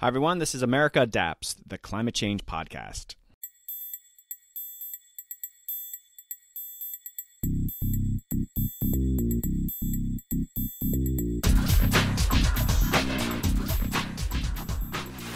Hi, everyone. This is America Adapts, the climate change podcast.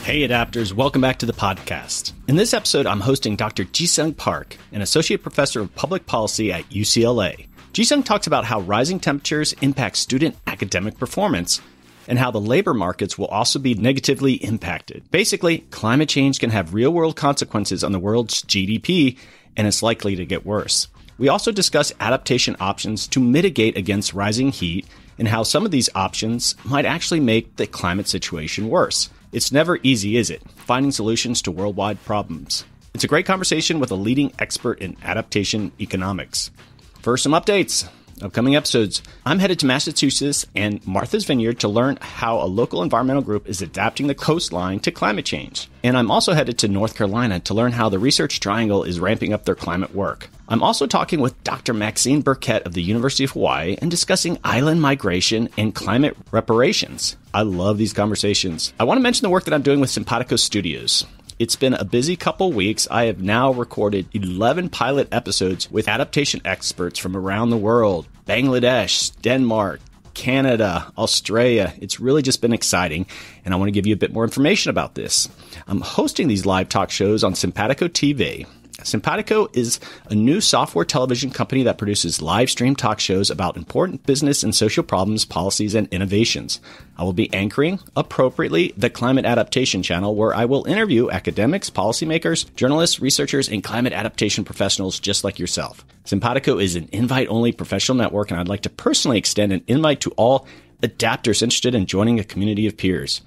Hey, Adapters. Welcome back to the podcast. In this episode, I'm hosting Dr. Jisung Park, an associate professor of public policy at UCLA. Jisung talks about how rising temperatures impact student academic performance, and how the labor markets will also be negatively impacted. Basically, climate change can have real-world consequences on the world's GDP, and it's likely to get worse. We also discuss adaptation options to mitigate against rising heat and how some of these options might actually make the climate situation worse. It's never easy, is it? Finding solutions to worldwide problems. It's a great conversation with a leading expert in adaptation economics. First, some updates. Upcoming episodes. I'm headed to Massachusetts and Martha's Vineyard to learn how a local environmental group is adapting the coastline to climate change. And I'm also headed to North Carolina to learn how the Research Triangle is ramping up their climate work. I'm also talking with Dr. Maxine Burkett of the University of Hawaii and discussing island migration and climate reparations. I love these conversations. I want to mention the work that I'm doing with Cimpatico Studios. It's been a busy couple weeks. I have now recorded 11 pilot episodes with adaptation experts from around the world. Bangladesh, Denmark, Canada, Australia. It's really just been exciting, and I want to give you a bit more information about this. I'm hosting these live talk shows on Cimpatico TV. Cimpatico is a new software television company that produces live stream talk shows about important business and social problems, policies, and innovations. I will be anchoring, appropriately, the Climate Adaptation Channel, where I will interview academics, policymakers, journalists, researchers, and climate adaptation professionals just like yourself. Cimpatico is an invite-only professional network, and I'd like to personally extend an invite to all adapters interested in joining a community of peers.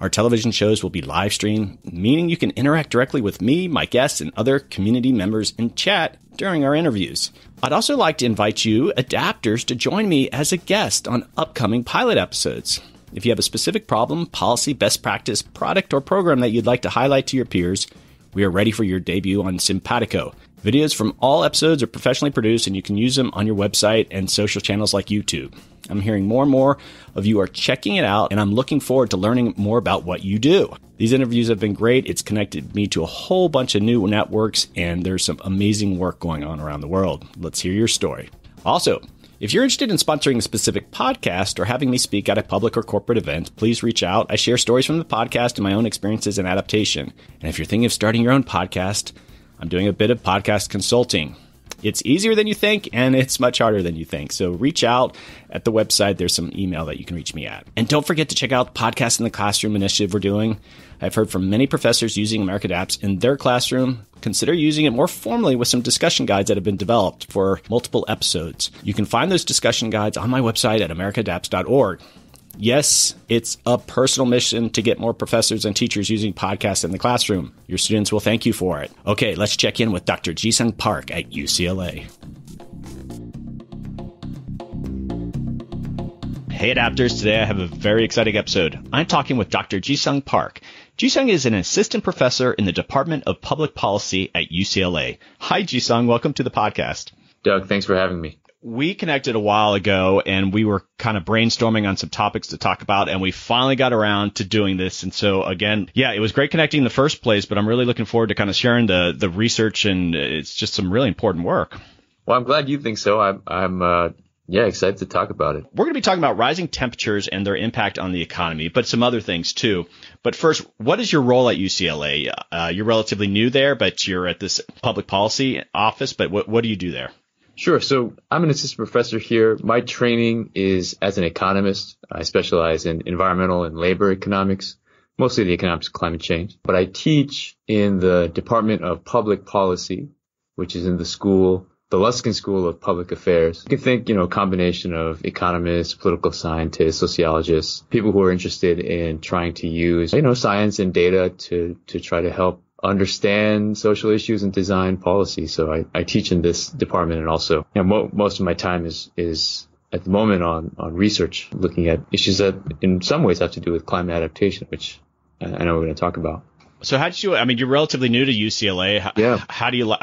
Our television shows will be live streamed, meaning you can interact directly with me, my guests, and other community members in chat during our interviews. I'd also like to invite you, adapters, to join me as a guest on upcoming pilot episodes. If you have a specific problem, policy, best practice, product, or program that you'd like to highlight to your peers, we are ready for your debut on Cimpatico. Videos from all episodes are professionally produced, and you can use them on your website and social channels like YouTube. I'm hearing more and more of you are checking it out, and I'm looking forward to learning more about what you do. These interviews have been great. It's connected me to a whole bunch of new networks, and there's some amazing work going on around the world. Let's hear your story. Also, if you're interested in sponsoring a specific podcast or having me speak at a public or corporate event, please reach out. I share stories from the podcast and my own experiences in adaptation. And if you're thinking of starting your own podcast, I'm doing a bit of podcast consulting. It's easier than you think, and it's much harder than you think. So reach out at the website. There's some email that you can reach me at. And don't forget to check out the Podcast in the Classroom initiative we're doing. I've heard from many professors using America Adapts in their classroom. Consider using it more formally with some discussion guides that have been developed for multiple episodes. You can find those discussion guides on my website at americaadapts.org. Yes, it's a personal mission to get more professors and teachers using podcasts in the classroom. Your students will thank you for it. Okay, let's check in with Dr. Jisung Park at UCLA. Hey, Adapters. Today I have a very exciting episode. I'm talking with Dr. Jisung Park. Jisung is an assistant professor in the Department of Public Policy at UCLA. Hi, Jisung. Welcome to the podcast. Doug, thanks for having me. We connected a while ago, and we were kind of brainstorming on some topics to talk about, and we finally got around to doing this. And so, again, yeah, it was great connecting in the first place, but I'm really looking forward to kind of sharing the research, and it's just some really important work. Well, I'm glad you think so. I'm excited to talk about it. We're going to be talking about rising temperatures and their impact on the economy, but some other things too. But first, what is your role at UCLA? You're relatively new there, but you're at this public policy office, but what do you do there? Sure. So I'm an assistant professor here. My training is as an economist. I specialize in environmental and labor economics, mostly the economics of climate change. But I teach in the Department of Public Policy, which is in the Luskin School of Public Affairs. You can think, a combination of economists, political scientists, sociologists, people who are interested in trying to use, science and data to try to help understand social issues and design policy. So I teach in this department, and also most of my time is at the moment on research, looking at issues that in some ways have to do with climate adaptation, which I know we're going to talk about. So how did you, you're relatively new to UCLA. How do you,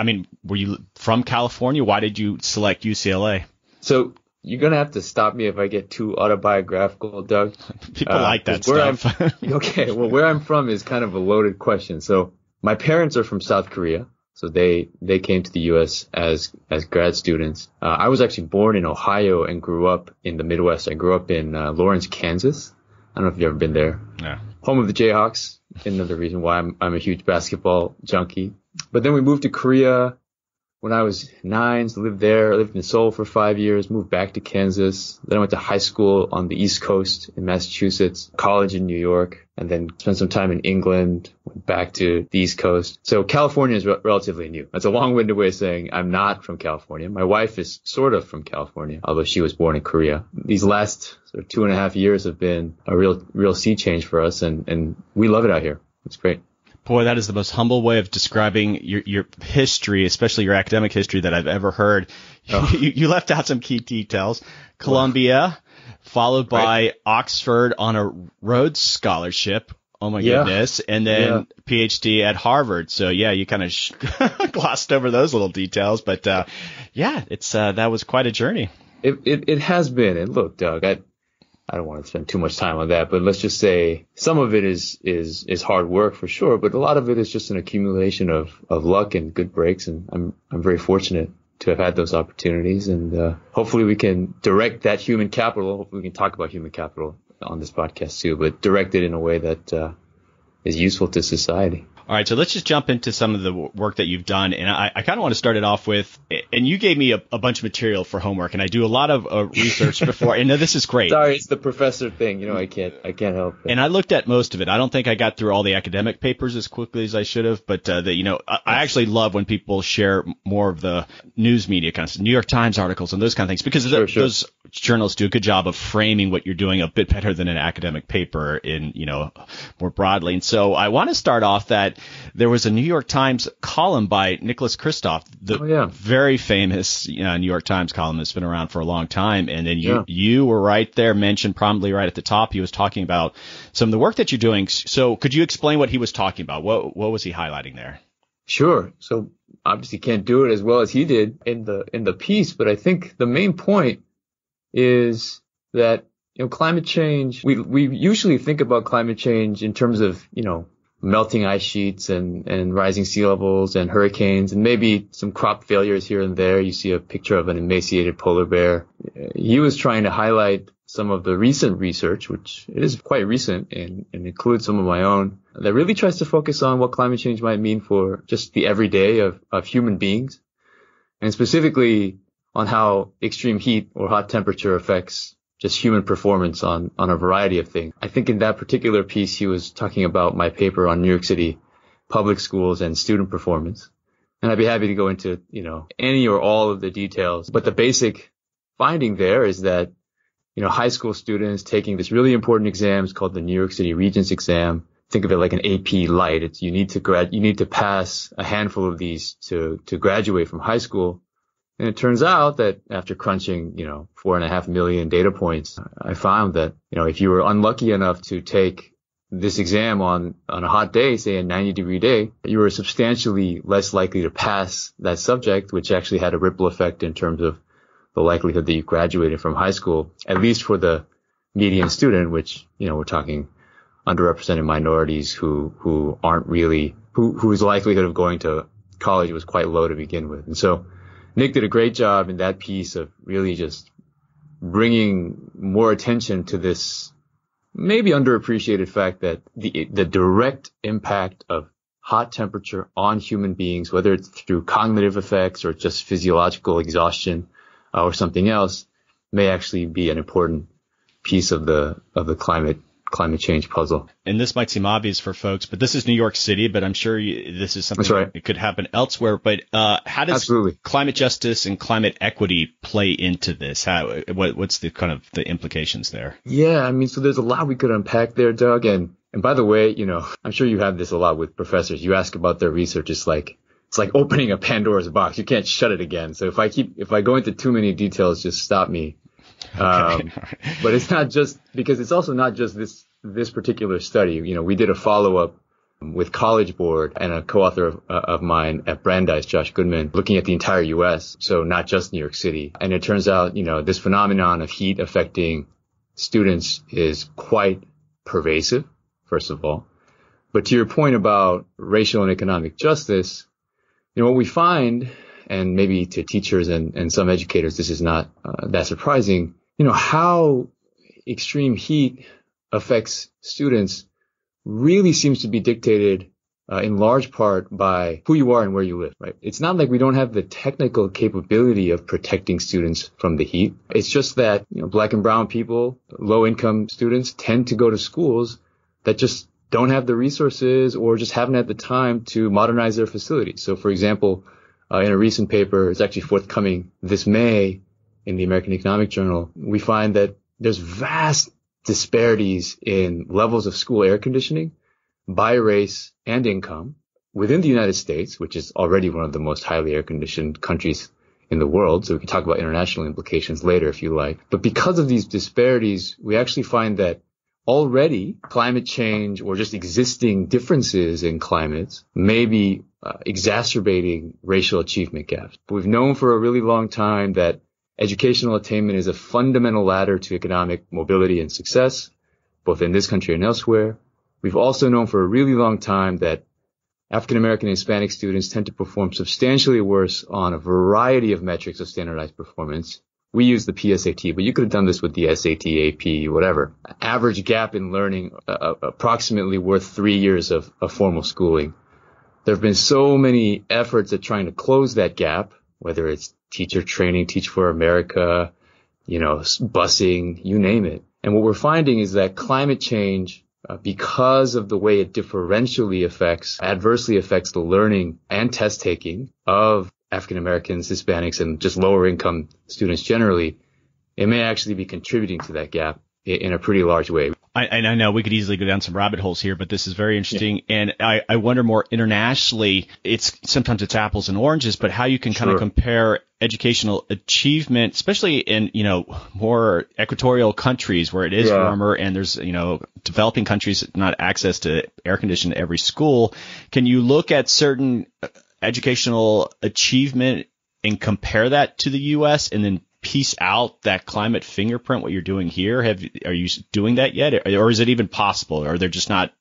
were you from California? Why did you select UCLA? So You're going to have to stop me if I get too autobiographical, Doug. People like that stuff. Okay, well, where I'm from is kind of a loaded question. So my parents are from South Korea. So they came to the U.S. as grad students. I was actually born in Ohio and grew up in the Midwest. I grew up in Lawrence, Kansas. I don't know if you've ever been there. Yeah. Home of the Jayhawks. Another reason why I'm a huge basketball junkie. But then we moved to Korea when I was 9. So lived there. I lived in Seoul for 5 years. Moved back to Kansas. Then I went to high school on the East Coast in Massachusetts. College in New York. And then spent some time in England. Went back to the East Coast. So California is relatively new. That's a long-winded way of saying I'm not from California. My wife is sort of from California, although she was born in Korea. These last sort of 2.5 years have been a real sea change for us, and we love it out here. It's great. Boy, that is the most humble way of describing your history, especially your academic history, that I've ever heard. Oh. You left out some key details. Columbia, followed by Oxford on a Rhodes Scholarship. Oh, my goodness. And then PhD at Harvard. So, yeah, you kind of glossed over those little details. But, that was quite a journey. It has been. And look, Doug, I don't want to spend too much time on that, but let's just say some of it is hard work for sure, but a lot of it is just an accumulation of luck and good breaks, and I'm very fortunate to have had those opportunities, and hopefully we can direct that human capital. Hopefully we can talk about human capital on this podcast too, but direct it in a way that is useful to society. All right, so let's just jump into some of the work that you've done. And I kind of want to start it off with, and you gave me a bunch of material for homework, and I do a lot of research before. And this is great. Sorry, it's the professor thing. You know, I can't help it. And I looked at most of it. I don't think I got through all the academic papers as quickly as I should have. But, I actually love when people share more of the news media, kind of New York Times articles and those kind of things, because those journalists do a good job of framing what you're doing a bit better than an academic paper in, more broadly. And so I want to start off that there was a New York Times column by Nicholas Kristof, the very famous New York Times column that's been around for a long time. And then you were right there, mentioned prominently right at the top. He was talking about some of the work that you're doing. So could you explain what he was talking about? What was he highlighting there? Sure. So obviously can't do it as well as he did in the piece, but I think the main point is that climate change. We usually think about climate change in terms of melting ice sheets and rising sea levels and hurricanes and maybe some crop failures here and there. You see a picture of an emaciated polar bear. He was trying to highlight some of the recent research, which it is quite recent and includes some of my own, that really tries to focus on what climate change might mean for just the everyday of human beings, and specifically on how extreme heat or hot temperature affects just human performance on a variety of things. I think in that particular piece, he was talking about my paper on New York City public schools and student performance. And I'd be happy to go into, any or all of the details. But the basic finding there is that, high school students taking this really important exam, it's called the New York City Regents exam. Think of it like an AP Light. It's, you need to pass a handful of these to graduate from high school. And it turns out that after crunching, 4.5 million data points, I found that, if you were unlucky enough to take this exam on a hot day, say a 90-degree day, you were substantially less likely to pass that subject, which actually had a ripple effect in terms of the likelihood that you graduated from high school, at least for the median student, which, we're talking underrepresented minorities who aren't really, whose likelihood of going to college was quite low to begin with. And so, Nick did a great job in that piece of really just bringing more attention to this maybe underappreciated fact that the direct impact of hot temperature on human beings, whether it's through cognitive effects or just physiological exhaustion or something else, may actually be an important piece of the climate change puzzle. And this might seem obvious for folks, but this is New York City, but I'm sure this is something that could happen elsewhere. But how does climate justice and climate equity play into this? What's the kind of the implications there? Yeah, so there's a lot we could unpack there, Doug. And by the way, I'm sure you have this a lot with professors. You ask about their research. It's like opening a Pandora's box. You can't shut it again. So if I go into too many details, just stop me. Okay. But it's not just because it's also not just this particular study. We did a follow up with College Board and a co-author of mine at Brandeis, Josh Goodman, looking at the entire U.S., so not just New York City. And it turns out, you know, this phenomenon of heat affecting students is quite pervasive, first of all. But to your point about racial and economic justice, you know, what we find, and maybe to teachers and some educators, this is not that surprising, you know, how extreme heat affects students really seems to be dictated in large part by who you are and where you live, right? It's not like we don't have the technical capability of protecting students from the heat. It's just that, you know, black and brown people, low-income students tend to go to schools that just don't have the resources or just haven't had the time to modernize their facilities. So, for example, in a recent paper, it's actually forthcoming this May in the American Economic Journal, we find that there's vast disparities in levels of school air conditioning by race and income within the United States, which is already one of the most highly air-conditioned countries in the world. So we can talk about international implications later if you like. But because of these disparities, we actually find that already climate change or just existing differences in climates may be exacerbating racial achievement gaps. But we've known for a really long time that educational attainment is a fundamental ladder to economic mobility and success, both in this country and elsewhere. We've also known for a really long time that African-American and Hispanic students tend to perform substantially worse on a variety of metrics of standardized performance. We use the PSAT, but you could have done this with the SAT, AP, whatever. Average gap in learning, approximately worth 3 years of formal schooling. There have been so many efforts at trying to close that gap, whether it's teacher training, Teach for America, you know, busing, you name it. And what we're finding is that climate change, because of the way it differentially affects, adversely affects the learning and test taking of African Americans, Hispanics, and just lower income students generally, it may actually be contributing to that gap in a pretty large way. I know we could easily go down some rabbit holes here, but this is very interesting. Yeah. And I wonder more internationally, sometimes it's apples and oranges, but how you can kind of compare educational achievement, especially in, you know, more equatorial countries where it is warmer and there's, you know, developing countries not access to air conditioning to every school. Can you look at certain educational achievement and compare that to the U.S. and then piece out that climate fingerprint, what you're doing here? Are you doing that yet? Or is it even possible? Or are they just not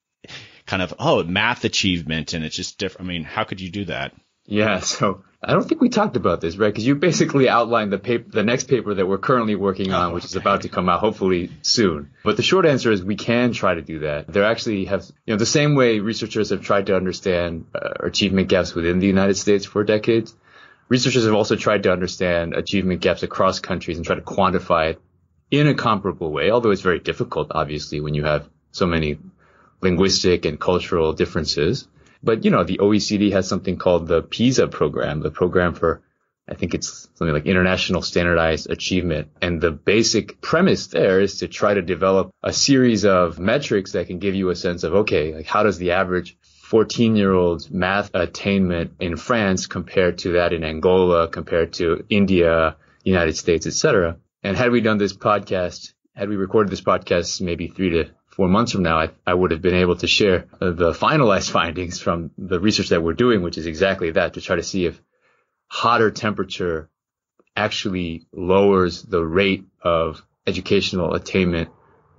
kind of, math achievement and it's just different? I mean, how could you do that? Yeah, so I don't think we talked about this, right? Because you basically outlined the next paper that we're currently working on, which is about to come out hopefully soon. But the short answer is we can try to do that. There actually have, you know, the same way researchers have tried to understand achievement gaps within the United States for decades, researchers have also tried to understand achievement gaps across countries and try to quantify it in a comparable way, although it's very difficult, obviously, when you have so many linguistic and cultural differences. But, you know, the OECD has something called the PISA program, the program for, I think it's something like International Standardized Achievement. And the basic premise there is to try to develop a series of metrics that can give you a sense of, okay, like how does the average 14-year-old's math attainment in France compared to that in Angola, compared to India, United States, etc. And had we recorded this podcast maybe 3 to 4 months from now, I would have been able to share the finalized findings from the research that we're doing, which is exactly that, to try to see if hotter temperature actually lowers the rate of educational attainment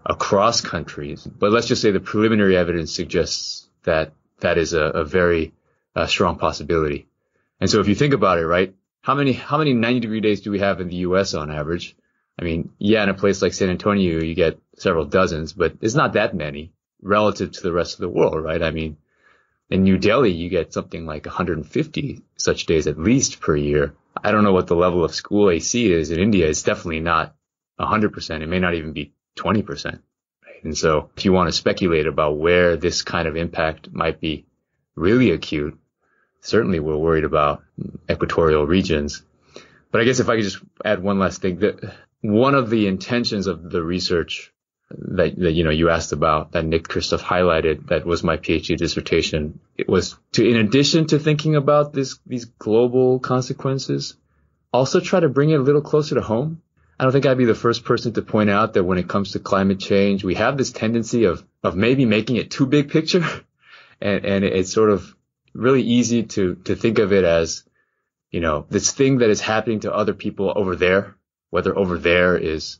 across countries. But let's just say the preliminary evidence suggests that that is a very strong possibility. And so if you think about it, right, how many 90-degree days do we have in the U.S. on average? I mean, yeah, in a place like San Antonio, you get several dozens, but it's not that many relative to the rest of the world, right? I mean, in New Delhi, you get something like 150 such days at least per year. I don't know what the level of school AC is in India. It's definitely not 100%. It may not even be 20%. And so if you want to speculate about where this kind of impact might be really acute, certainly we're worried about equatorial regions. But I guess if I could just add one last thing, that one of the intentions of the research that you know, you asked about, that Nick Kristof highlighted, that was my PhD dissertation, it was to, in addition to thinking about these global consequences, also try to bring it a little closer to home. I don't think I'd be the first person to point out that when it comes to climate change, we have this tendency of maybe making it too big picture And it's sort of really easy to think of it as, you know, this thing that is happening to other people over there, whether over there is,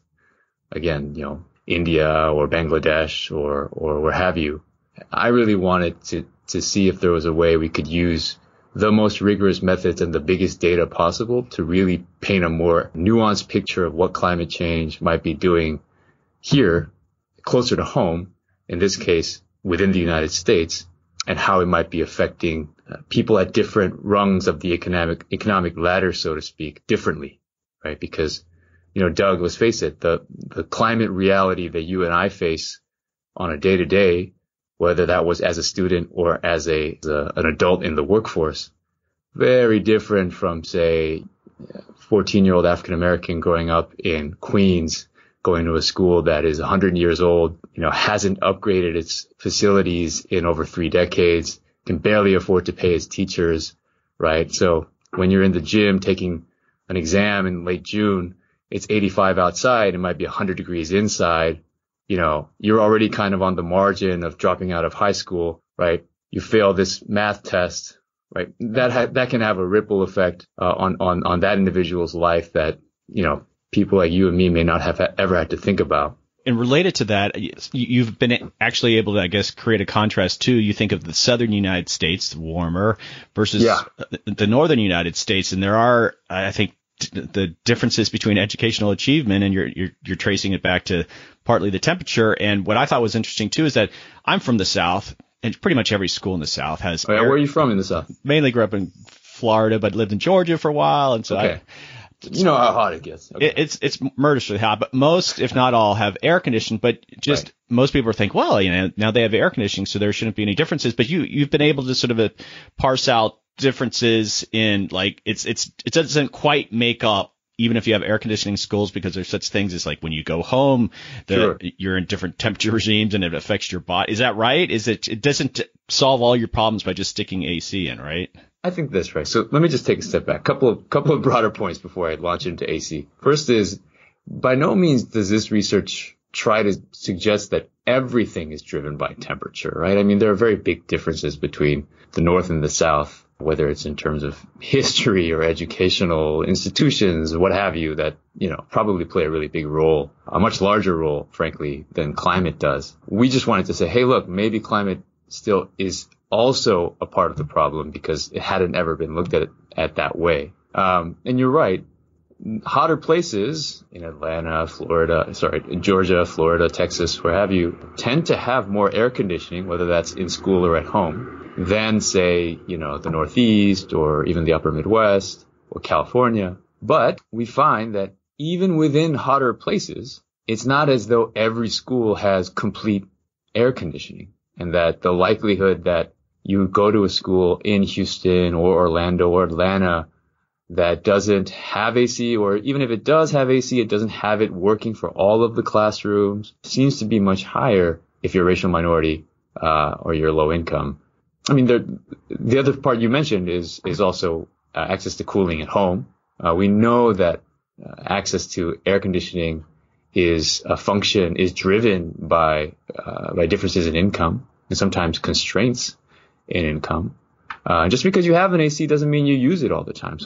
again, you know, India or Bangladesh or where have you. I really wanted to see if there was a way we could use the most rigorous methods and the biggest data possible to really paint a more nuanced picture of what climate change might be doing here, closer to home, in this case, within the United States, and how it might be affecting people at different rungs of the economic ladder, so to speak, differently, right? Because, you know, Doug, let's face it, the climate reality that you and I face on a day-to-day, whether that was as a student or as an adult in the workforce, very different from, say, 14-year-old African-American growing up in Queens, going to a school that is 100 years old, you know, hasn't upgraded its facilities in over 3 decades, can barely afford to pay its teachers, right? So when you're in the gym taking an exam in late June, it's 85 outside, it might be 100 degrees inside. You know, you're already kind of on the margin of dropping out of high school, right? You fail this math test, right? That can have a ripple effect on that individual's life that, you know, people like you and me may not have ever had to think about. And related to that, you've been actually able to, I guess, create a contrast too. You think of the southern United States, warmer, versus the northern United States, and there are, I think, the differences between educational achievement, and you're tracing it back to partly the temperature. And what I thought was interesting too is that I'm from the South, and pretty much every school in the South has. Oh, yeah, where are you from in the South? Mainly grew up in Florida, but lived in Georgia for a while, and so okay. You know how hot it gets. Okay. It's murderously hot, but most, if not all, have air conditioning. But just most people think, well, you know, now they have air conditioning, so there shouldn't be any differences. But you've been able to sort of parse out differences in, like, it doesn't quite make up, even if you have air conditioning schools, because there's such things as, like, when you go home, you're in different temperature regimes and it affects your body. Is that right? It doesn't solve all your problems by just sticking AC in, right? I think that's right. So let me just take a step back. Couple of broader points before I launch into AC. First is, by no means does this research try to suggest that everything is driven by temperature, right? I mean, there are very big differences between the North and the South, whether it's in terms of history or educational institutions, what have you, that, you know, probably play a really big role, a much larger role, frankly, than climate does. We just wanted to say, hey, look, maybe climate still is also a part of the problem because it hadn't ever been looked at that way. And you're right. Hotter places in Atlanta, Georgia, Florida, Texas, where have you, tend to have more air conditioning, whether that's in school or at home, than, say, you know, the Northeast or even the upper Midwest or California. But we find that even within hotter places, it's not as though every school has complete air conditioning, and that the likelihood that you go to a school in Houston or Orlando or Atlanta that doesn't have AC, or even if it does have AC, it doesn't have it working for all of the classrooms, seems to be much higher if you're a racial minority or you're low income. I mean, the other part you mentioned is also access to cooling at home. We know that access to air conditioning is driven by differences in income and sometimes constraints in income. Just because you have an AC doesn't mean you use it all the time.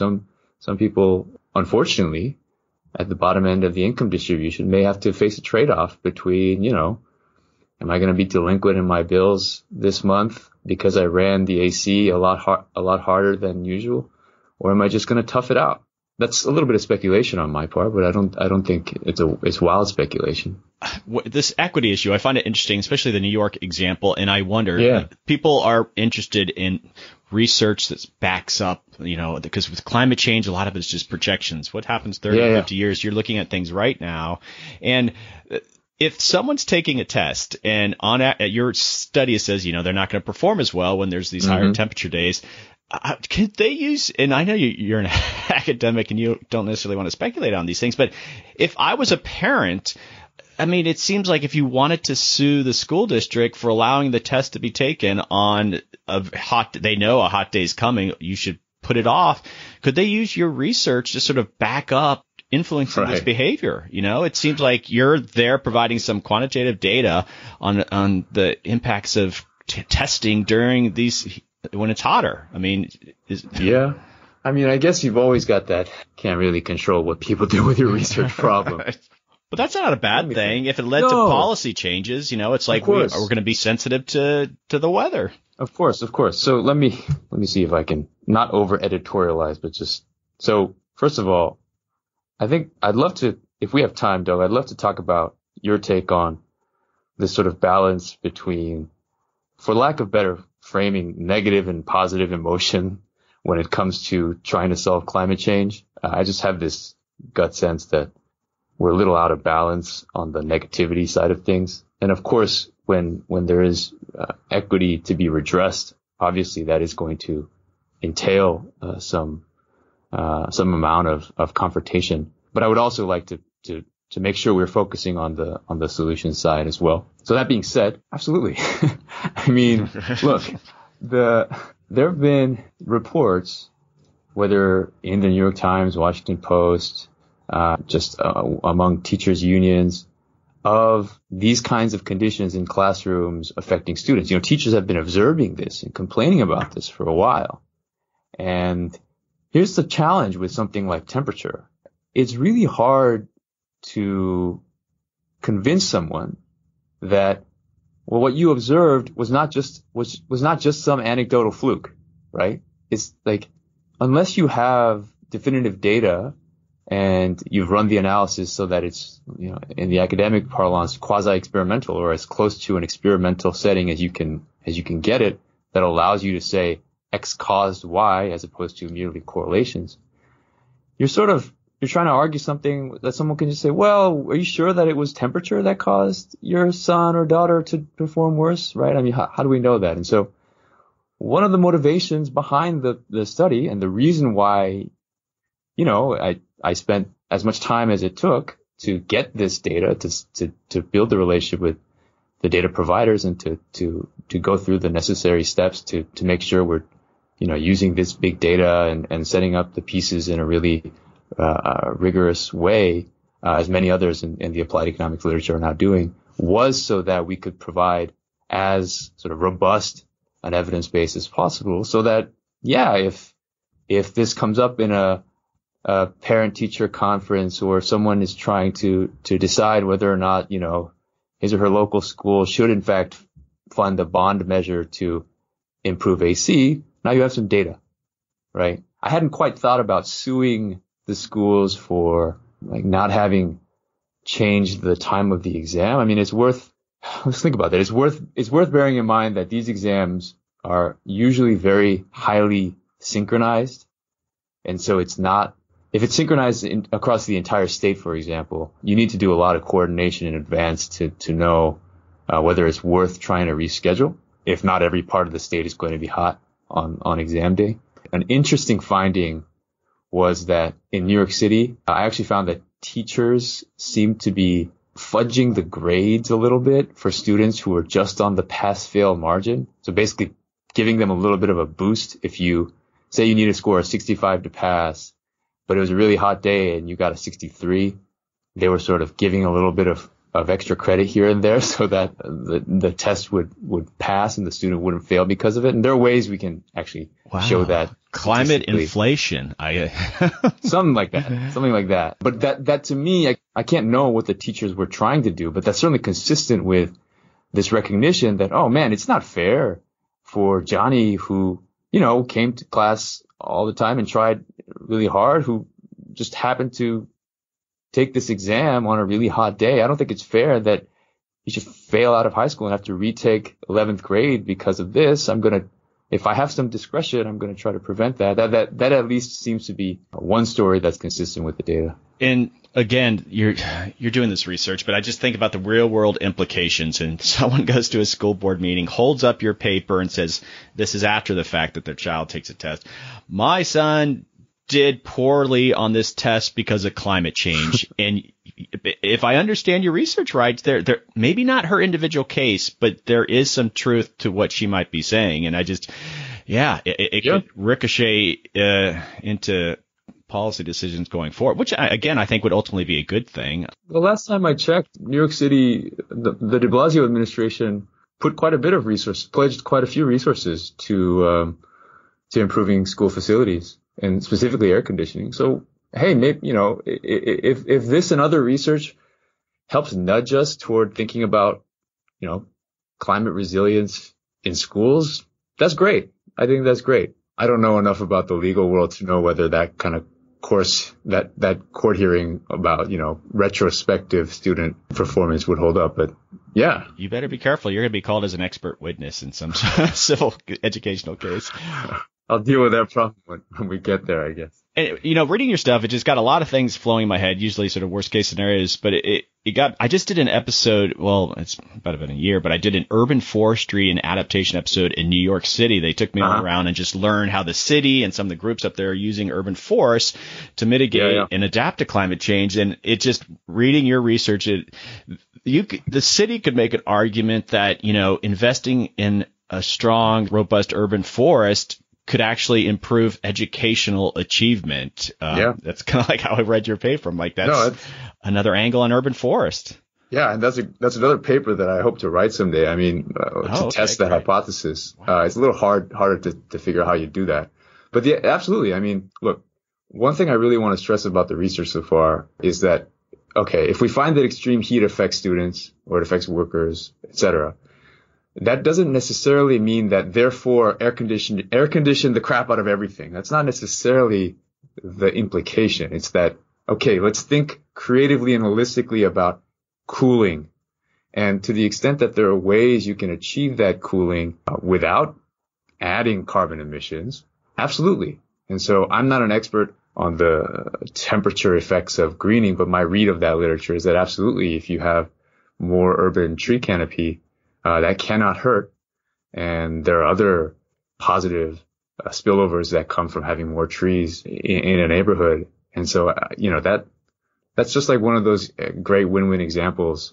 Some people, unfortunately, at the bottom end of the income distribution may have to face a trade-off between, you know, am I going to be delinquent in my bills this month because I ran the AC a lot harder than usual, or am I just going to tough it out? That's a little bit of speculation on my part, but I don't think it's wild speculation. This equity issue, I find it interesting, especially the New York example, and I wonder, people are interested in research that backs up, you know, because with climate change, a lot of it's just projections. What happens 30 or 50 years? You're looking at things right now, and if someone's taking a test and your study says, you know, they're not going to perform as well when there's these higher temperature days. Could they use, and I know you're an academic and you don't necessarily want to speculate on these things, but if I was a parent, I mean, it seems like if you wanted to sue the school district for allowing the test to be taken on they know a hot day is coming, you should put it off. Could they use your research to sort of back up influencing this behavior? You know, it seems like you're there providing some quantitative data on the impacts of testing during these when it's hotter? I mean, yeah. I mean, I guess you've always got that. Can't really control what people do with your research problem. But that's not a bad thing if it led to policy changes. You know, it's like we're going to be sensitive to the weather. Of course, of course. So let me see if I can not over editorialize, but just so first of all, I think I'd love to, if we have time, Doug, I'd love to talk about your take on this sort of balance between, for lack of better framing, negative and positive emotion when it comes to trying to solve climate change. I just have this gut sense that we're a little out of balance on the negativity side of things. And of course, when there is equity to be redressed, obviously that is going to entail some amount of confrontation. But I would also like to make sure we're focusing on the solution side as well. So that being said, absolutely. I mean, look, there have been reports, whether in the New York Times, Washington Post, just among teachers' unions, of these kinds of conditions in classrooms affecting students. You know, teachers have been observing this and complaining about this for a while. And here's the challenge with something like temperature. It's really hard to convince someone that, well, what you observed was not just some anecdotal fluke, right? It's like, unless you have definitive data and you've run the analysis so that it's, you know, in the academic parlance, quasi-experimental or as close to an experimental setting as you can get it, that allows you to say X caused Y as opposed to merely correlations. You're trying to argue something that someone can just say, well, are you sure that it was temperature that caused your son or daughter to perform worse, right? I mean, how do we know that? And so one of the motivations behind the study and the reason why, you know, I spent as much time as it took to get this data, to build the relationship with the data providers and to go through the necessary steps to make sure we're, you know, using this big data and setting up the pieces in a really rigorous way, as many others in the applied economics literature are now doing, was so that we could provide as sort of robust an evidence base as possible so that, yeah, if this comes up in a parent-teacher conference, or someone is trying to decide whether or not, you know, his or her local school should in fact fund a bond measure to improve AC. Now you have some data, right? I hadn't quite thought about suing the schools for like not having changed the time of the exam. I mean, let's think about that. It's worth bearing in mind that these exams are usually very highly synchronized, and so it's not. If it's synchronized across the entire state, for example, you need to do a lot of coordination in advance to know whether it's worth trying to reschedule, if not every part of the state is going to be hot on exam day. An interesting finding was that in New York City, I actually found that teachers seemed to be fudging the grades a little bit for students who were just on the pass-fail margin. So basically giving them a little bit of a boost. If you say you need to score a 65 to pass, but it was a really hot day and you got a 63. They were sort of giving a little bit of extra credit here and there so that the test would pass and the student wouldn't fail because of it. And there are ways we can actually show that. Climate inflation. Something like that. But that to me, I can't know what the teachers were trying to do, but that's certainly consistent with this recognition that, oh man, it's not fair for Johnny who, you know, came to class all the time and tried really hard, who just happened to take this exam on a really hot day. I don't think it's fair that you should fail out of high school and have to retake 11th grade because of this. If I have some discretion, I'm going to try to prevent that. That at least seems to be one story that's consistent with the data. And again, you're doing this research, but I just think about the real world implications. And someone goes to a school board meeting, holds up your paper and says, this is after the fact that their child takes a test. My son did poorly on this test because of climate change. And if I understand your research right, there maybe not her individual case, but there is some truth to what she might be saying. And I just, it could ricochet into policy decisions going forward, which I think would ultimately be a good thing. The last time I checked, New York City, the de Blasio administration put quite a bit of resource, pledged quite a few resources to improving school facilities and specifically air conditioning. So, hey, maybe, you know, if this and other research helps nudge us toward thinking about, you know, climate resilience in schools, that's great. I think that's great. I don't know enough about the legal world to know whether that kind of course, that court hearing about, you know, retrospective student performance would hold up. But yeah, you better be careful. You're going to be called as an expert witness in some civil educational case. I'll deal with that problem when we get there, I guess. And, you know, reading your stuff, it just got a lot of things flowing in my head, usually sort of worst case scenarios. But I just did an episode. Well, it's about a year, but I did an urban forestry and adaptation episode in New York City. They took me around and just learned how the city and some of the groups up there are using urban forests to mitigate and adapt to climate change. And it just reading your research, the city could make an argument that, you know, investing in a strong, robust urban forest could actually improve educational achievement. That's kind of like how I read your paper. I'm like, that's another angle on urban forest. Yeah. And that's another paper that I hope to write someday. I mean, test the hypothesis. Wow. It's a little harder to figure out how you do that. But yeah, absolutely. I mean, look, one thing I really want to stress about the research so far is that, okay, if we find that extreme heat affects students or it affects workers, et cetera, that doesn't necessarily mean that therefore air condition the crap out of everything. That's not necessarily the implication. It's that, okay, let's think creatively and holistically about cooling. And to the extent that there are ways you can achieve that cooling without adding carbon emissions, absolutely. And so I'm not an expert on the temperature effects of greening, but my read of that literature is that absolutely, if you have more urban tree canopy, that cannot hurt. And there are other positive spillovers that come from having more trees in a neighborhood. And so, you know, that's just like one of those great win-win examples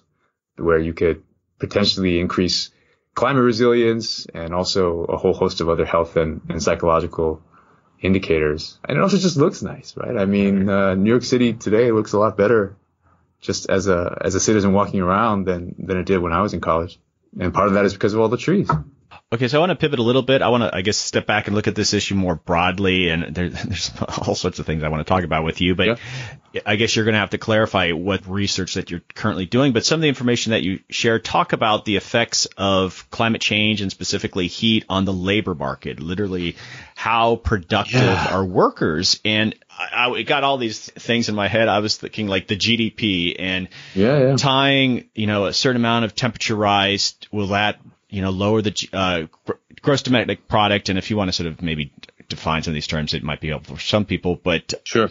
where you could potentially increase climate resilience and also a whole host of other health and psychological indicators. And it also just looks nice, right? I mean, New York City today looks a lot better just as a citizen walking around than it did when I was in college. And part of that is because of all the trees. Okay, so I want to pivot a little bit. I want to, I guess, step back and look at this issue more broadly. And there's all sorts of things I want to talk about with you. But yeah. I guess you're going to have to clarify what research that you're currently doing. But some of the information that you share talk about the effects of climate change and specifically heat on the labor market, literally how productive are workers. And I got all these things in my head. I was thinking like the GDP and tying, you know, a certain amount of temperature rise, will that, you know, lower the gross domestic product. And if you want to sort of maybe define some of these terms, it might be helpful for some people. But sure,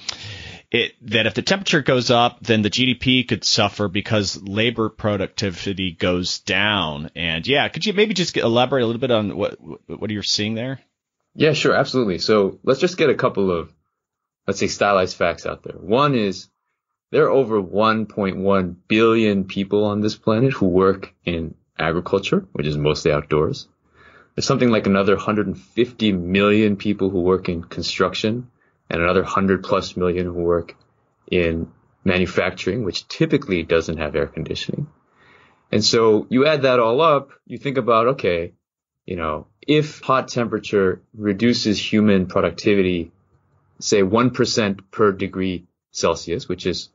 that if the temperature goes up, then the GDP could suffer because labor productivity goes down. And yeah, could you maybe just elaborate a little bit on what you're seeing there? Yeah, sure, absolutely. So let's just get a couple of, let's say, stylized facts out there. One is there are over 1.1 billion people on this planet who work in agriculture, which is mostly outdoors. There's something like another 150 million people who work in construction and another 100+ million who work in manufacturing, which typically doesn't have air conditioning. And so you add that all up, you think about, okay, you know, if hot temperature reduces human productivity, say 1% per degree Celsius, which is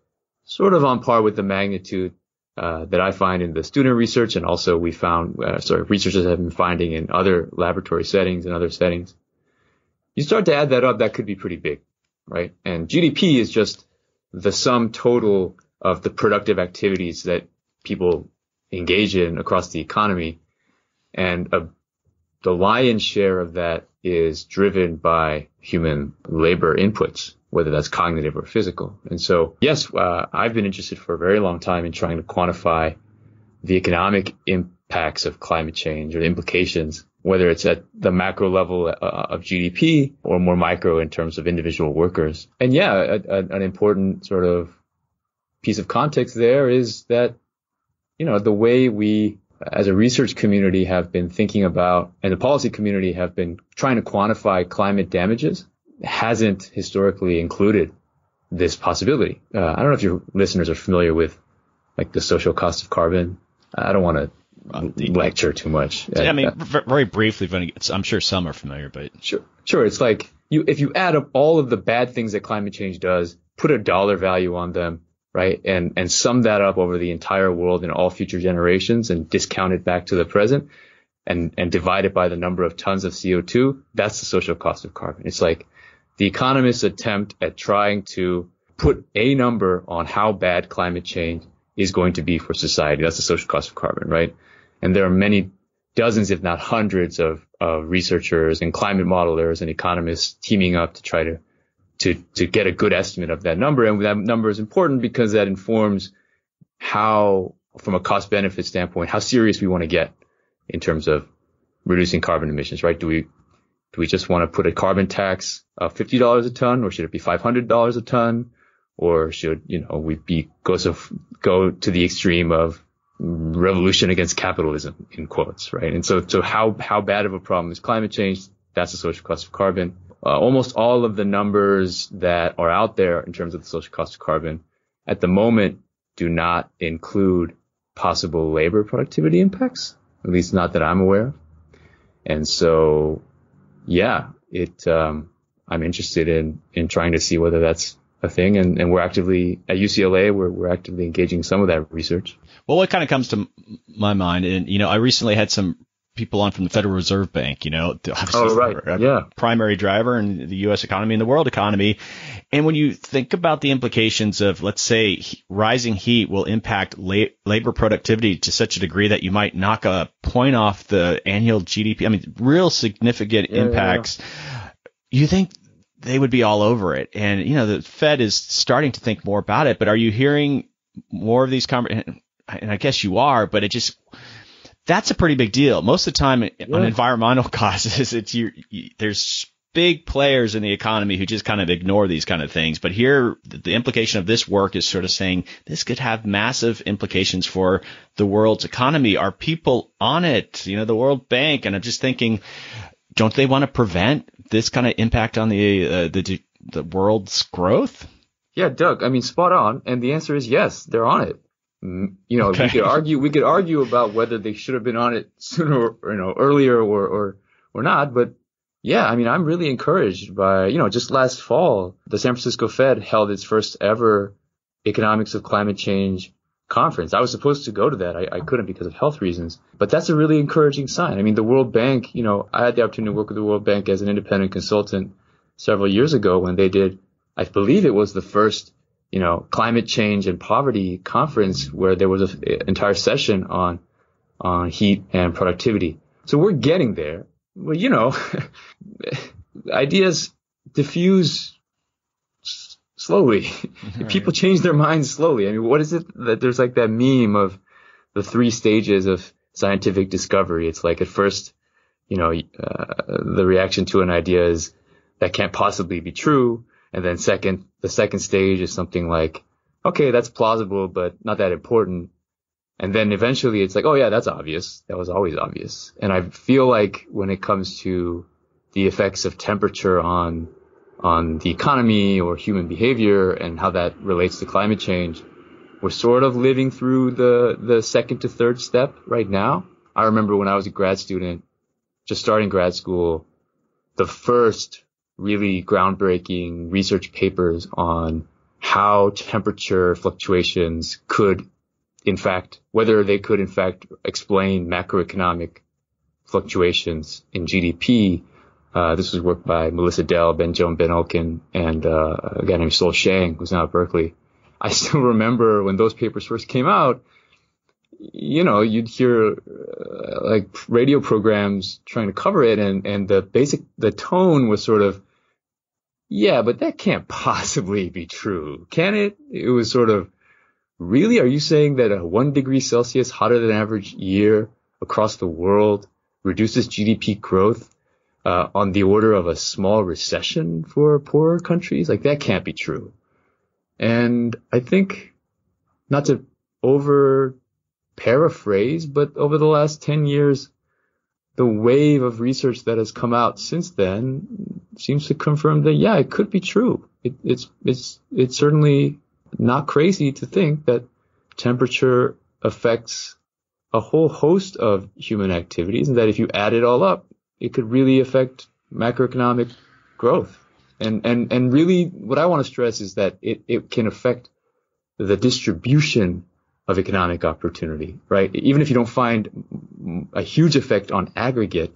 sort of on par with the magnitude that I find in the student research, and also we found, researchers have been finding in other laboratory settings and other settings. You start to add that up, that could be pretty big, right? And GDP is just the sum total of the productive activities that people engage in across the economy. And the lion's share of that is driven by human labor inputs, whether that's cognitive or physical. And so, yes, I've been interested for a very long time in trying to quantify the economic impacts of climate change or the implications, whether it's at the macro level of GDP or more micro in terms of individual workers. And yeah, an important sort of piece of context there is that, you know, the way we as a research community have been thinking about and the policy community have been trying to quantify climate damages hasn't historically included this possibility. I don't know if your listeners are familiar with like the social cost of carbon. I don't want to lecture too much. I mean, very briefly, I'm sure some are familiar, but sure. It's like if you add up all of the bad things that climate change does, put a dollar value on them, right, and sum that up over the entire world and all future generations, and discount it back to the present, and divide it by the number of tons of CO2. That's the social cost of carbon. It's like the economists' attempt at trying to put a number on how bad climate change is going to be for society. That's the social cost of carbon, right? And there are many dozens, if not hundreds, of researchers and climate modelers and economists teaming up to try to get a good estimate of that number. And that number is important because that informs how, from a cost benefit standpoint, how serious we want to get in terms of reducing carbon emissions, right? Do we just want to put a carbon tax of $50 a ton, or should it be $500 a ton? Or should, we go to the extreme of revolution against capitalism, in quotes, right? And so how bad of a problem is climate change? That's the social cost of carbon. Almost all of the numbers that are out there in terms of the social cost of carbon at the moment do not include possible labor productivity impacts, at least not that I'm aware of. And so, yeah, I'm interested in trying to see whether that's a thing, and we're actively at UCLA. We're actively engaging some of that research. Well, what kind of comes to my mind, and I recently had some people on from the Federal Reserve Bank. Oh, right. Primary driver in the U.S. economy and the world economy. And when you think about the implications of, let's say, rising heat will impact labor productivity to such a degree that you might knock a point off the annual GDP. I mean, real significant impacts. Yeah. You think they would be all over it. And, the Fed is starting to think more about it, but are you hearing more of these conversations? And I guess you are, but that's a pretty big deal. Most of the time on environmental causes, there's big players in the economy who just kind of ignore these kind of things. But here, the implication of this work is sort of saying this could have massive implications for the world's economy. Are people on it? The World Bank. And I'm just thinking, don't they want to prevent this kind of impact on the world's growth? Yeah, Doug, I mean, spot on. And the answer is yes, they're on it. Okay. We could argue about whether they should have been on it sooner, earlier or not. But yeah, I mean, I'm really encouraged by, just last fall, the San Francisco Fed held its first ever economics of climate change conference. I was supposed to go to that. I couldn't because of health reasons, but that's a really encouraging sign. I mean, the World Bank, I had the opportunity to work with the World Bank as an independent consultant several years ago when they did, I believe it was the first, climate change and poverty conference where there was an entire session on heat and productivity. So we're getting there. Well, ideas diffuse slowly. Right. People change their minds slowly. I mean, what is it that there's like that meme of the three stages of scientific discovery? It's like at first, the reaction to an idea is that can't possibly be true. And then the second stage is something like, okay, that's plausible, but not that important. And then eventually it's like, oh yeah, that's obvious. That was always obvious. And I feel like when it comes to the effects of temperature on the economy or human behavior and how that relates to climate change, we're sort of living through the second to third step right now. I remember when I was a grad student, just starting grad school, the first really groundbreaking research papers on how temperature fluctuations could in fact explain macroeconomic fluctuations in GDP. This was work by Melissa Dell, Ben Olkin, and a guy named Sol Shang, who's now at Berkeley. I still remember when those papers first came out, you'd hear like radio programs trying to cover it, and the tone was sort of, yeah, but that can't possibly be true, can it? It was sort of, really? Are you saying that a 1 degree Celsius hotter than average year across the world reduces GDP growth on the order of a small recession for poorer countries? Like, that can't be true. And I think, not to paraphrase, but over the last 10 years, the wave of research that has come out since then seems to confirm that, yeah, it could be true. It's certainly not crazy to think that temperature affects a whole host of human activities, and that if you add it all up, it could really affect macroeconomic growth. And really what I want to stress is that it can affect the distribution of economic opportunity, right? Even if you don't find a huge effect on aggregate,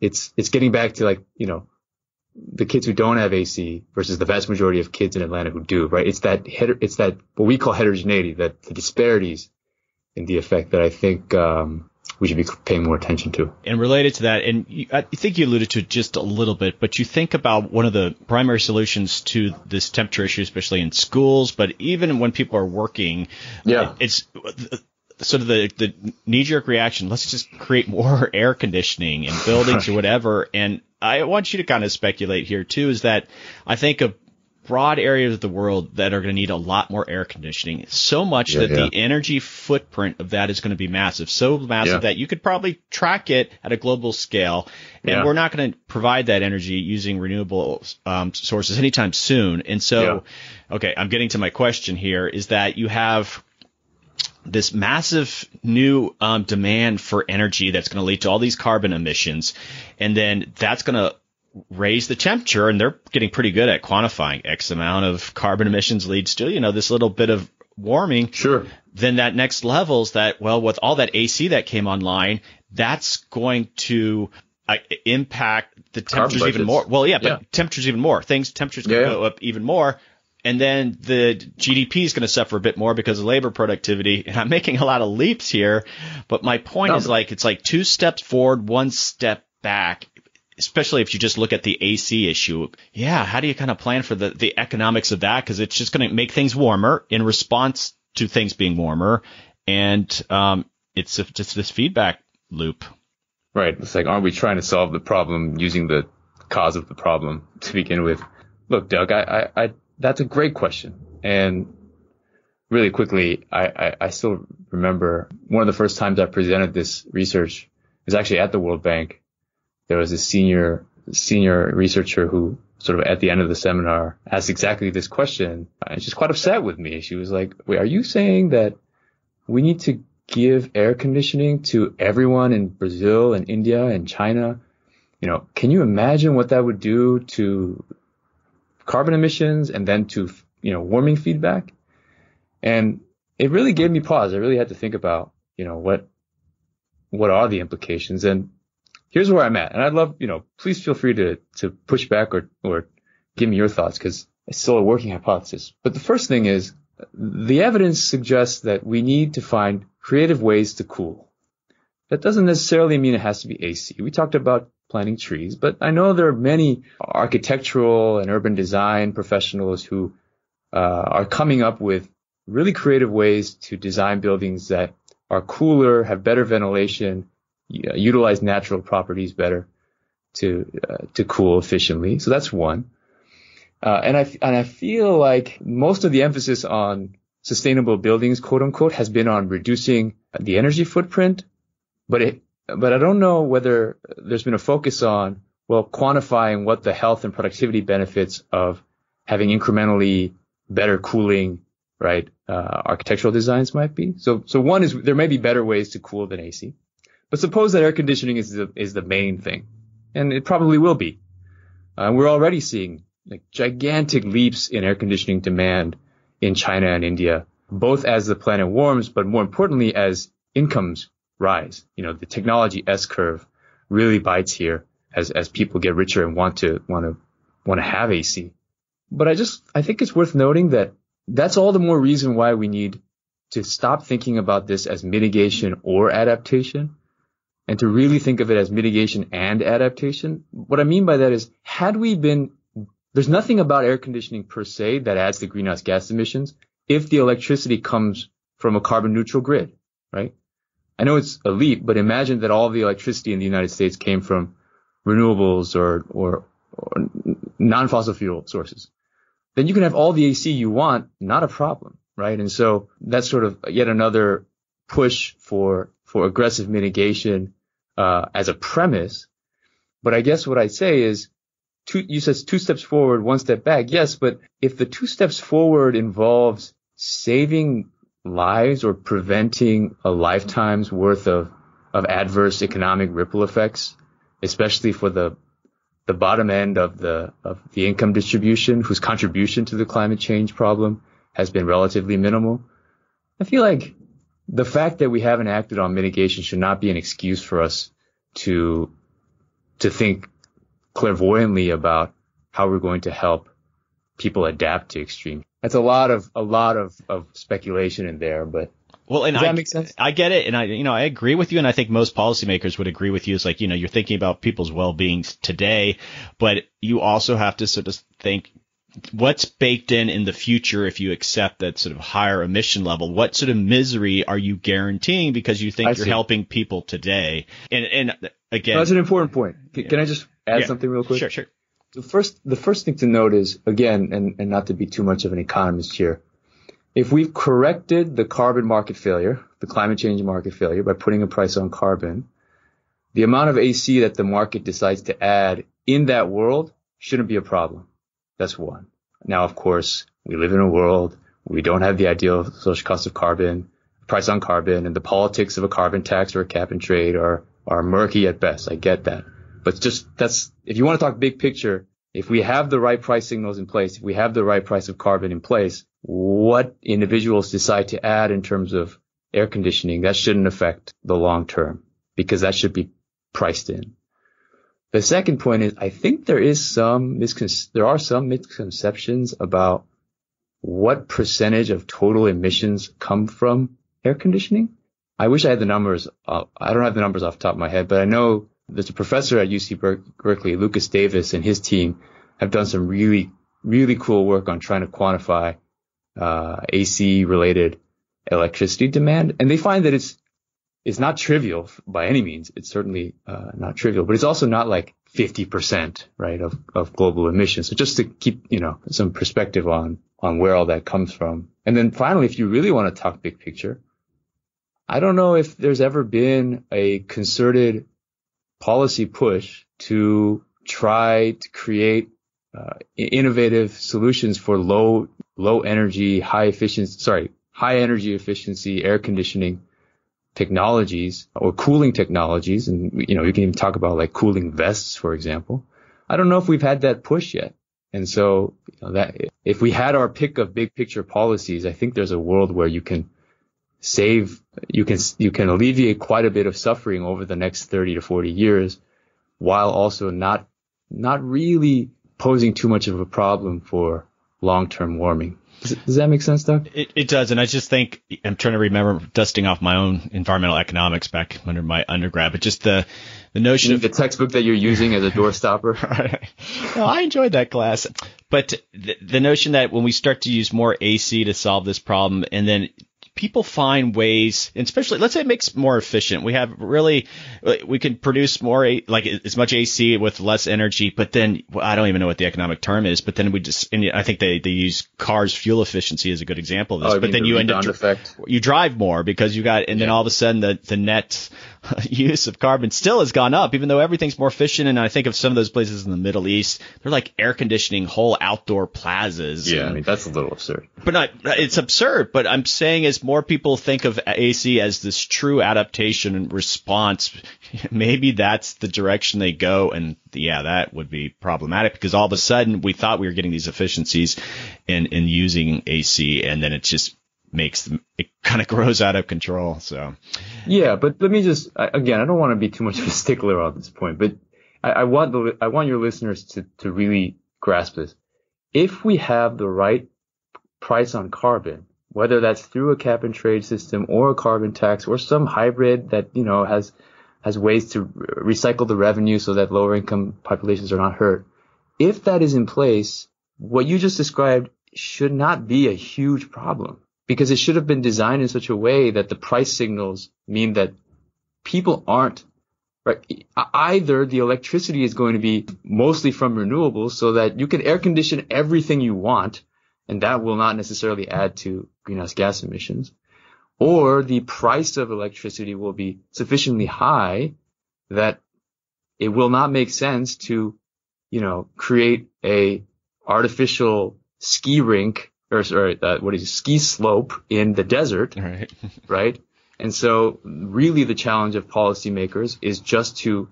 it's getting back to, like, you know, the kids who don't have AC versus the vast majority of kids in Atlanta who do, right? It's that what we call heterogeneity, that the disparities in the effect that I think we should be paying more attention to. And related to that, and I think you alluded to it just a little bit, but you think about one of the primary solutions to this temperature issue, especially in schools, but even when people are working, yeah, it's sort of the knee-jerk reaction, let's just create more air conditioning in buildings or whatever. And I want you to kind of speculate here, too, is that I think of broad areas of the world that are going to need a lot more air conditioning, so much that the energy footprint of that is going to be massive, so massive that you could probably track it at a global scale. And we're not going to provide that energy using renewable sources anytime soon. And so, okay, I'm getting to my question here, is that you have this massive new demand for energy that's going to lead to all these carbon emissions, and then that's going to raise the temperature, and they're getting pretty good at quantifying X amount of carbon emissions leads to, you know, this little bit of warming. Sure. Then that next level's that, well, with all that AC that came online, that's going to impact the temperatures even more. Well, but temperatures even more. Temperatures going to go up even more. And then the GDP is going to suffer a bit more because of labor productivity. And I'm making a lot of leaps here, but my point is, like, it's like two steps forward, one step back. Especially if you just look at the AC issue. Yeah, how do you kind of plan for the economics of that? Because it's just going to make things warmer in response to things being warmer. And it's just this feedback loop. Right. It's like, aren't we trying to solve the problem using the cause of the problem to begin with? Look, Doug, I that's a great question. And really quickly, I still remember one of the first times I presented this research was actually at the World Bank. There was a senior researcher who sort of at the end of the seminar asked exactly this question, and she's quite upset with me. She was like, wait, are you saying that we need to give air conditioning to everyone in Brazil and India and China? You know, can you imagine what that would do to carbon emissions and then to, you know, warming feedback? And it really gave me pause. I really had to think about, you know, what are the implications. And here's where I'm at. And I'd love, you know, please feel free to push back or give me your thoughts, because it's still a working hypothesis. But the first thing is, the evidence suggests that we need to find creative ways to cool. That doesn't necessarily mean it has to be AC. We talked about planting trees, but I know there are many architectural and urban design professionals who are coming up with really creative ways to design buildings that are cooler, have better ventilation, utilize natural properties better to cool efficiently. So that's one. And I feel like most of the emphasis on sustainable buildings, quote unquote, has been on reducing the energy footprint. But I don't know whether there's been a focus on, well, quantifying what the health and productivity benefits of having incrementally better cooling, right, architectural designs might be. So one is, there may be better ways to cool than AC. But suppose that air conditioning is the main thing, and it probably will be. We're already seeing, like, gigantic leaps in air conditioning demand in China and India, both as the planet warms, but more importantly, as incomes rise. You know, the technology S-curve really bites here as people get richer and want to have AC. But I think it's worth noting that that's all the more reason why we need to stop thinking about this as mitigation or adaptation, and to really think of it as mitigation and adaptation. What I mean by that is, there's nothing about air conditioning per se that adds to greenhouse gas emissions if the electricity comes from a carbon neutral grid, right? I know it's a leap, but imagine that all the electricity in the United States came from renewables or non-fossil fuel sources. Then you can have all the AC you want, not a problem, right? And so that's sort of yet another push for aggressive mitigation as a premise. But I guess what I'd say is, you said two steps forward, one step back. Yes, but if the two steps forward involves saving lives or preventing a lifetime's worth of adverse economic ripple effects, especially for the bottom end of the income distribution, whose contribution to the climate change problem has been relatively minimal. I feel like the fact that we haven't acted on mitigation should not be an excuse for us to think clairvoyantly about how we're going to help people adapt to extreme. That's a lot of speculation in there, but well, and does that make sense? I get it, and I agree with you, and I think most policymakers would agree with you. It's like, you're thinking about people's well-being today, but you also have to sort of think what's baked in the future if you accept that sort of higher emission level. What sort of misery are you guaranteeing because you think you're helping people today? And again, that's an important point. Can I just add something real quick? Sure. The first thing to note is, again, and not to be too much of an economist here, if we've corrected the carbon market failure, the climate change market failure, by putting a price on carbon, the amount of AC that the market decides to add in that world shouldn't be a problem. That's one. Now, of course, we live in a world where we don't have the ideal social cost of carbon, price on carbon, and the politics of a carbon tax or a cap and trade are murky at best. I get that. But if you want to talk big picture, if we have the right price signals in place, if we have the right price of carbon in place, what individuals decide to add in terms of air conditioning, that shouldn't affect the long term because that should be priced in. The second point is, I think there are some misconceptions about what percentage of total emissions come from air conditioning. I wish I had the numbers. I don't have the numbers off the top of my head, but I know there's a professor at UC Berkeley, Lucas Davis, and his team have done some really, really cool work on trying to quantify AC-related electricity demand. And they find that it's not trivial by any means. It's certainly not trivial, but it's also not like 50%, right, of global emissions. So just to keep, some perspective on where all that comes from. And then finally, if you really want to talk big picture, I don't know if there's ever been a concerted policy push to try to create innovative solutions for low energy, high energy efficiency air conditioning technologies or cooling technologies. And, you can even talk about like cooling vests, for example. I don't know if we've had that push yet. And so that if we had our pick of big picture policies, I think there's a world where you can you can alleviate quite a bit of suffering over the next 30 to 40 years, while also not really posing too much of a problem for long-term warming. Does that make sense, Doug? It does. And I just think I'm trying to remember dusting off my own environmental economics back under my undergrad, but just the notion of the textbook that you're using as a doorstopper. Right. No, I enjoyed that class. But the notion that when we start to use more AC to solve this problem, and then people find ways, and especially, let's say it makes more efficient. We can produce more, like as much AC with less energy, but then I don't even know what the economic term is, but then and I think they use cars' fuel efficiency as a good example of this, but then you end up, you drive more because you got, and then all of a sudden the net use of carbon still has gone up, even though everything's more efficient. And I think of some of those places in the Middle East, they're like air conditioning whole outdoor plazas. Yeah, that's a little absurd. It's absurd, but I'm saying as more people think of AC as this true adaptation and response, maybe that's the direction they go. And yeah, that would be problematic because all of a sudden we thought we were getting these efficiencies in using AC, and then it just it kind of grows out of control. So yeah, but let me just, again, I don't want to be too much of a stickler on this point, but I want your listeners to really grasp this. If we have the right price on carbon, whether that's through a cap and trade system or a carbon tax or some hybrid that has ways to recycle the revenue so that lower income populations are not hurt, if that is in place, what you just described should not be a huge problem, because it should have been designed in such a way that the price signals mean that people aren't, right? Either the electricity is going to be mostly from renewables so that you can air condition everything you want, and that will not necessarily add to greenhouse gas emissions, or the price of electricity will be sufficiently high that it will not make sense to, create an artificial ski rink ski slope in the desert, right? Right. And so really the challenge of policymakers is just to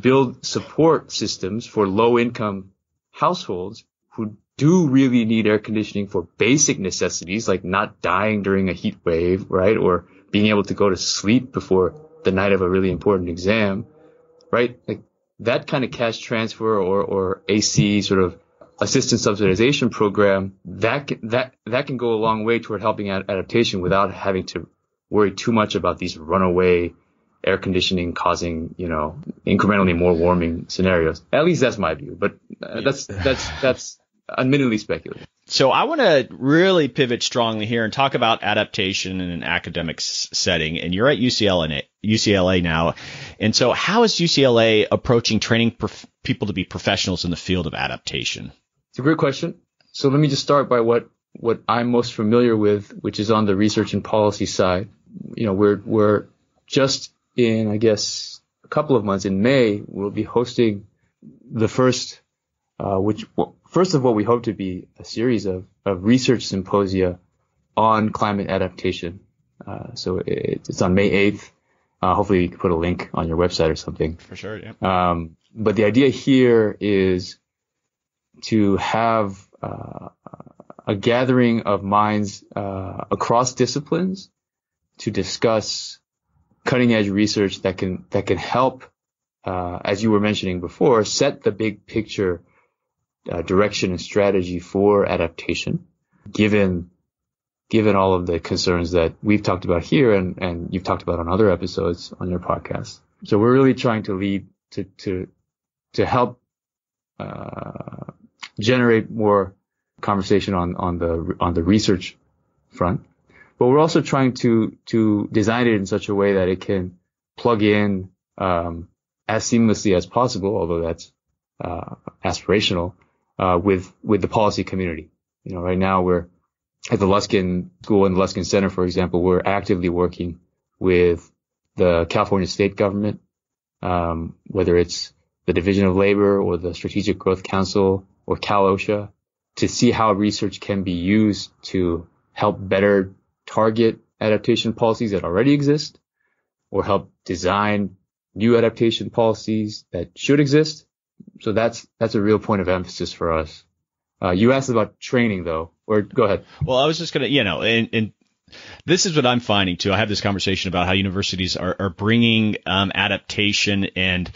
build support systems for low-income households who do really need air conditioning for basic necessities like not dying during a heat wave, right? Or being able to go to sleep before the night of a really important exam, right? Like that kind of cash transfer or AC sort of assistance subsidization program, that can go a long way toward helping adaptation without having to worry too much about these runaway air conditioning causing, incrementally more warming scenarios. At least that's my view, but that's admittedly speculative. So I want to really pivot strongly here and talk about adaptation in an academic setting. And you're at UCLA now. And so how is UCLA approaching training people to be professionals in the field of adaptation? It's a great question. So let me just start by what I'm most familiar with, which is on the research and policy side. We're just in, I guess, a couple of months in May, we'll be hosting the first of what we hope to be a series of research symposia on climate adaptation. So it's on May 8th. Hopefully you can put a link on your website or something. For sure, yeah. But the idea here is to have a gathering of minds across disciplines to discuss cutting-edge research that can help, as you were mentioning before, set the big picture direction and strategy for adaptation, given all of the concerns that we've talked about here and you've talked about on other episodes on your podcast. So we're really trying to lead to help generate more conversation on the research front, but we're also trying to design it in such a way that it can plug in as seamlessly as possible, although that's aspirational, with the policy community. Right now we're at the Luskin School and the Luskin Center, for example. We're actively working with the California state government, whether it's the Division of Labor or the Strategic Growth Council or Cal OSHA, to see how research can be used to help better target adaptation policies that already exist or help design new adaptation policies that should exist. So that's a real point of emphasis for us. You asked about training, though, or go ahead. Well, I was just going to, and this is what I'm finding, too. I have this conversation about how universities are bringing adaptation, and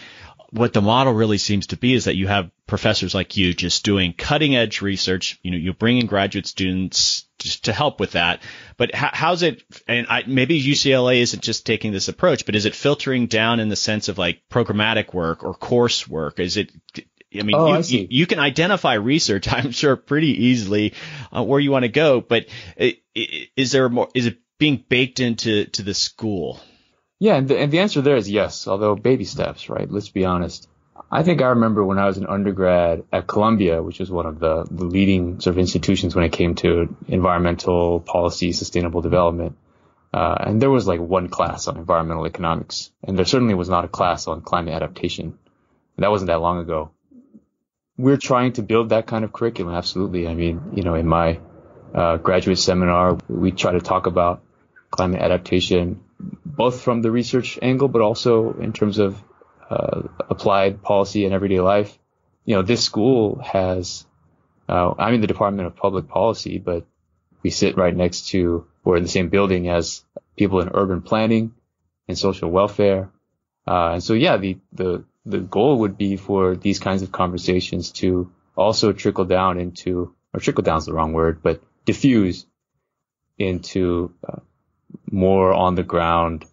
what the model really seems to be is that you have professors like you just doing cutting edge research. You bring in graduate students just to help with that. But how's it? And maybe UCLA isn't just taking this approach, but is it filtering down in the sense of like programmatic work or coursework? Is it? I mean, you can identify research, I'm sure, pretty easily where you want to go. But is there more? Is it being baked into the school? Yeah, and the answer there is yes. Although baby steps, right? Let's be honest. I think I remember when I was an undergrad at Columbia, which was one of the leading sort of institutions when it came to environmental policy, sustainable development. And there was like one class on environmental economics. And there certainly was not a class on climate adaptation. And that wasn't that long ago. We're trying to build that kind of curriculum. Absolutely. I mean, in my graduate seminar, we try to talk about climate adaptation, both from the research angle, but also in terms of applied policy in everyday life. This school has, I'm in the Department of Public Policy, but we sit right next to, or in the same building as people in urban planning and social welfare. And so, yeah, the goal would be for these kinds of conversations to also trickle down into, or trickle down is the wrong word, but diffuse into more on the ground,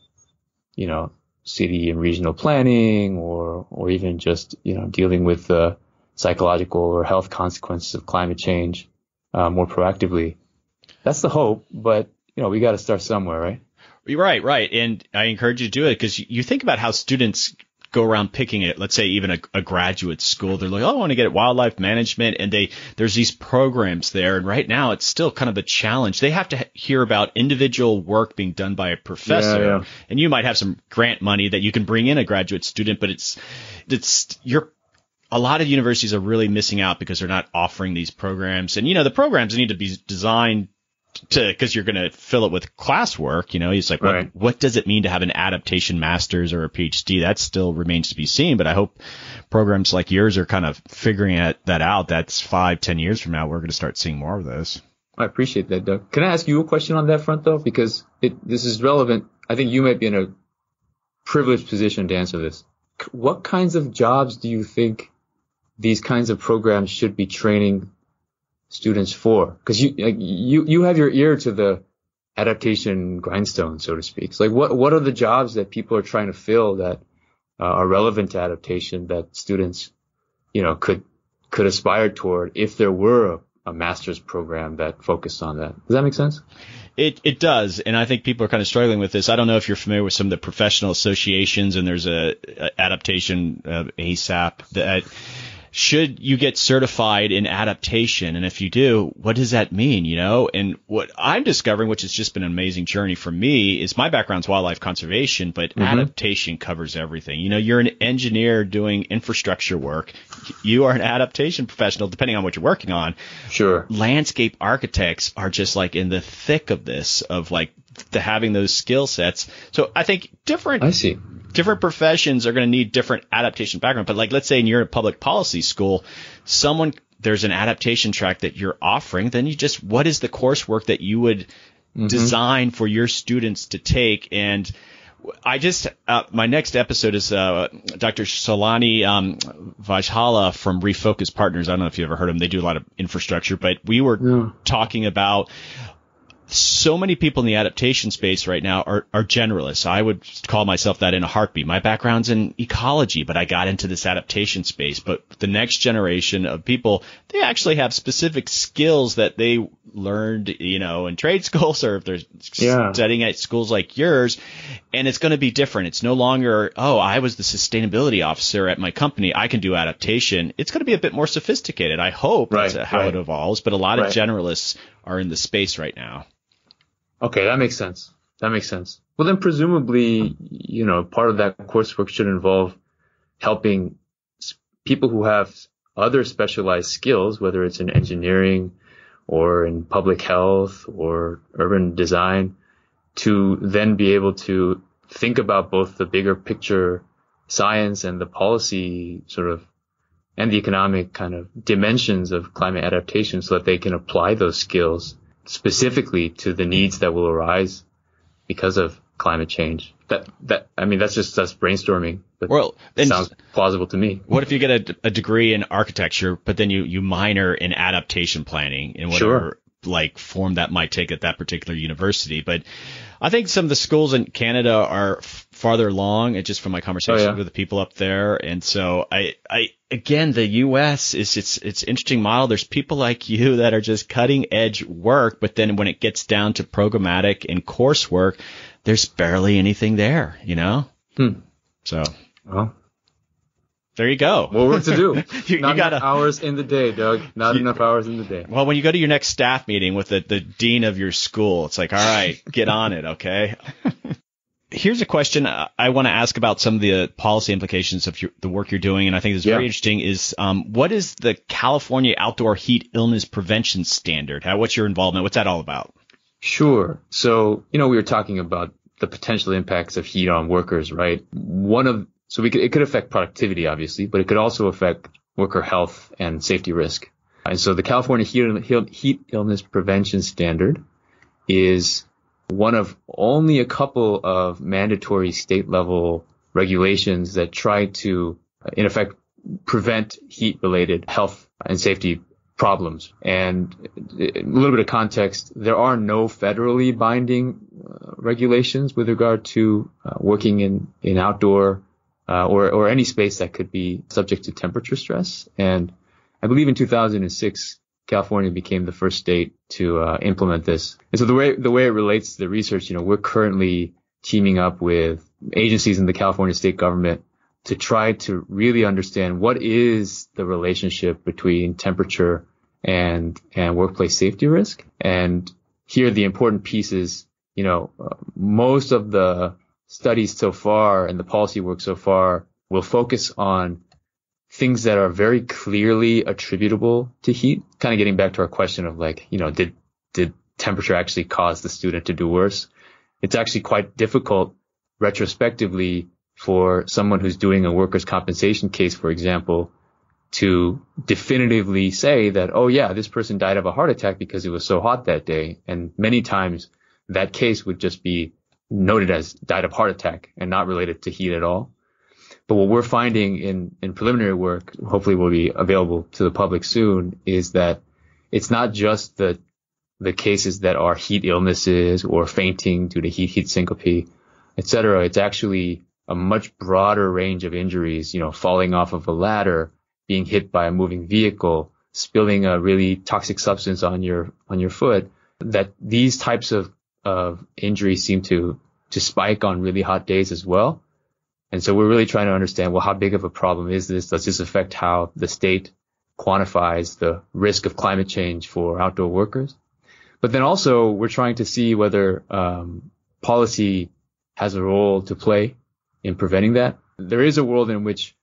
city and regional planning, or even just, dealing with the psychological or health consequences of climate change more proactively. That's the hope, but, we got to start somewhere, right? Right. And I encourage you to do it, because you think about how students go around picking it. Let's say even a graduate school, they're like, I want to get at wildlife management. And there's these programs there. And right now it's still kind of a challenge. They have to hear about individual work being done by a professor. Yeah. And you might have some grant money that you can bring in a graduate student, but it's you're a lot of universities are really missing out because they're not offering these programs. And, you know, the programs need to be designed to, because you're going to fill it with classwork. You know, it's like, right. What does it mean to have an adaptation master's or a PhD? That still remains to be seen. But I hope programs like yours are kind of figuring that out. That's 5-10 years from now. We're going to start seeing more of those. I appreciate that, Doug. Can I ask you a question on that front, though? Because this is relevant. I think you might be in a privileged position to answer this. What kinds of jobs do you think these kinds of programs should be training students for? Because you have your ear to the adaptation grindstone, so to speak. So, like, what are the jobs that people are trying to fill that are relevant to adaptation that students, you know, could aspire toward if there were a master's program that focused on that? Does that make sense? It does. And I think people are kind of struggling with this. I don't know if you're familiar with some of the professional associations, and there's a adaptation ASAP that should you get certified in adaptation. And if you do, what does that mean? You know, and what I'm discovering, which has just been an amazing journey for me, is my background's wildlife conservation, but adaptation covers everything. You know, you're an engineer doing infrastructure work. You are an adaptation professional, depending on what you're working on. Sure. Landscape architects are just like in the thick of this, of like having those skill sets. So I think different professions are going to need different adaptation background. But like, let's say you're in a public policy school, there's an adaptation track that you're offering. Then you just, what is the coursework that you would design for your students to take? And I just, my next episode is Dr. Solani Vajhala from Refocus Partners. I don't know if you ever heard of them. They do a lot of infrastructure, but we were talking about so many people in the adaptation space right now are generalists. I would call myself that in a heartbeat. My background's in ecology, but I got into this adaptation space. But the next generation of people, they actually have specific skills that they learned, you know, in trade schools, or if they're studying at schools like yours. And it's going to be different. It's no longer, oh, I was the sustainability officer at my company, I can do adaptation. It's going to be a bit more sophisticated. I hope that's how it evolves. But a lot of generalists are in the space right now. Okay, that makes sense. Well, then presumably, you know, part of that coursework should involve helping people who have other specialized skills, whether it's in engineering or in public health or urban design, to then be able to think about both the bigger picture science and the policy sort of and the economic kind of dimensions of climate adaptation, so that they can apply those skills specifically to the needs that will arise because of climate change. That's just us brainstorming, but it sounds plausible to me. What if you get a degree in architecture, but then you minor in adaptation planning in whatever like form that might take at that particular university? But I think some of the schools in Canada are farther along, just from my conversation with the people up there. And so again, the U.S. is it's an interesting model. There's people like you that are just cutting edge work, but then when it gets down to programmatic and coursework, there's barely anything there, you know? So there you go. Well, what to do? Not enough hours in the day, Doug. Not enough hours in the day. Well, when you go to your next staff meeting with the dean of your school, it's like, all right, get on it, okay? Here's a question I want to ask about some of the policy implications of the work you're doing, and I think it's very interesting. Is what is the California Outdoor Heat Illness Prevention Standard? What's your involvement? What's that all about? Sure. So, you know, we were talking about the potential impacts of heat on workers, right? It could affect productivity, obviously, but it could also affect worker health and safety risk. And so the California Heat Illness Prevention Standard is one of only a couple of mandatory state-level regulations that try to, in effect, prevent heat-related health and safety problems. And a little bit of context, there are no federally binding regulations with regard to working in outdoor or any space that could be subject to temperature stress. And I believe in 2006, California became the first state to implement this. And so the way it relates to the research, you know, we're currently teaming up with agencies in the California state government to try to really understand what is the relationship between temperature and workplace safety risk. And here the important piece is, you know, most of the studies so far and the policy work so far will focus on things that are very clearly attributable to heat, kind of getting back to our question of like, you know, did temperature actually cause the student to do worse? It's actually quite difficult retrospectively for someone who's doing a workers' compensation case, for example, to definitively say that, oh yeah, this person died of a heart attack because it was so hot that day. And many times that case would just be noted as died of heart attack and not related to heat at all. But what we're finding in preliminary work, hopefully will be available to the public soon, is that it's not just the cases that are heat illnesses or fainting due to heat syncope, et cetera. It's actually a much broader range of injuries, you know, falling off of a ladder, being hit by a moving vehicle, spilling a really toxic substance on your foot, that these types of injuries seem to spike on really hot days as well. And so we're really trying to understand, well, how big of a problem is this? Does this affect how the state quantifies the risk of climate change for outdoor workers? But then also we're trying to see whether policy has a role to play in preventing that. There is a world in which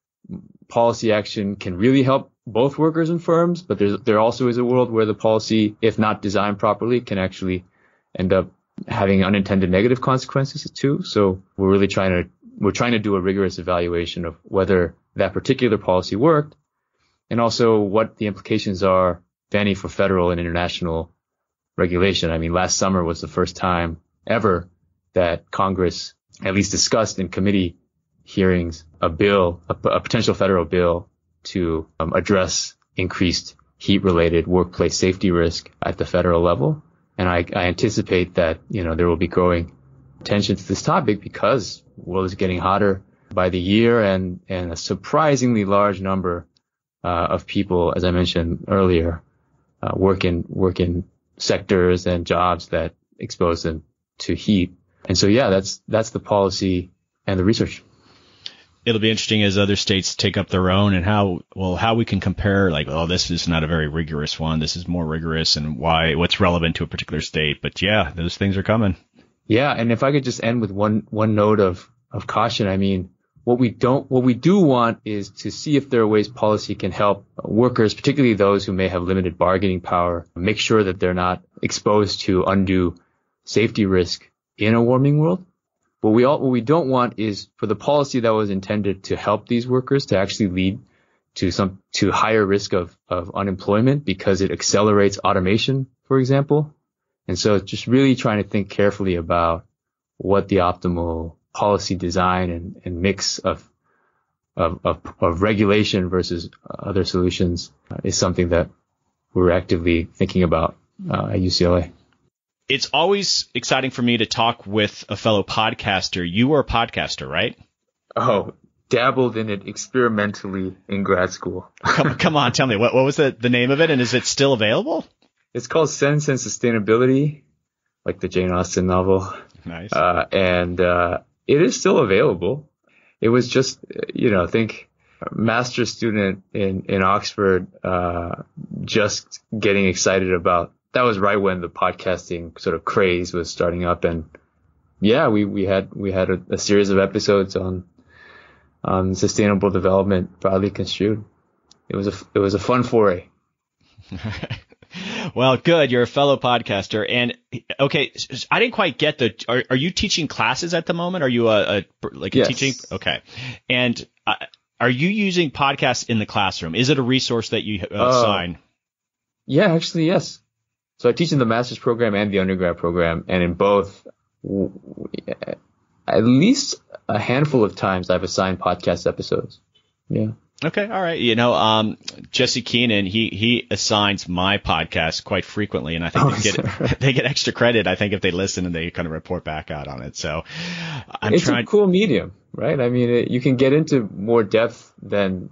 policy action can really help both workers and firms, but there also is a world where the policy, if not designed properly, can actually end up having unintended negative consequences too. So we're really trying to do a rigorous evaluation of whether that particular policy worked, and also what the implications are, if any, for federal and international regulation. I mean, last summer was the first time ever that Congress at least discussed in committee hearings a potential federal bill to address increased heat-related workplace safety risk at the federal level. And I anticipate that, you know, there will be growing attention to this topic because the world is getting hotter by the year, and a surprisingly large number of people, as I mentioned earlier, work in sectors and jobs that expose them to heat. And so, yeah, that's the policy and the research. It'll be interesting as other states take up their own and how we can compare, like, oh, this is not a very rigorous one. This is more rigorous, and what's relevant to a particular state. But yeah, those things are coming. Yeah. And if I could just end with one note of caution. I mean, what we do want is to see if there are ways policy can help workers, particularly those who may have limited bargaining power, make sure that they're not exposed to undue safety risk in a warming world. What we don't want is for the policy that was intended to help these workers to actually lead to higher risk of unemployment because it accelerates automation, for example. And so just really trying to think carefully about what the optimal policy design and mix of regulation versus other solutions is something that we're actively thinking about at UCLA. It's always exciting for me to talk with a fellow podcaster. You were a podcaster, right? Oh, dabbled in it experimentally in grad school. Come on, tell me. What was the name of it, and is it still available? It's called Sense and Sustainability, like the Jane Austen novel. Nice. And it is still available. It was just, you know, think master's student in Oxford just getting excited about. That was right when the podcasting sort of craze was starting up, and yeah, we had a series of episodes on sustainable development broadly construed. It was a fun foray. Well, good. You're a fellow podcaster, and okay, I didn't quite get the. Are you teaching classes at the moment? Are you a teaching? Okay, and are you using podcasts in the classroom? Is it a resource that you assign? Yeah, actually, yes. So I teach in the master's program and the undergrad program, and in both, at least a handful of times I've assigned podcast episodes. Yeah. Okay. All right. You know, Jesse Keenan, he assigns my podcast quite frequently, and I think they get extra credit, I think, if they listen and they kind of report back out on it. So it's a cool medium, right? I mean, you can get into more depth than,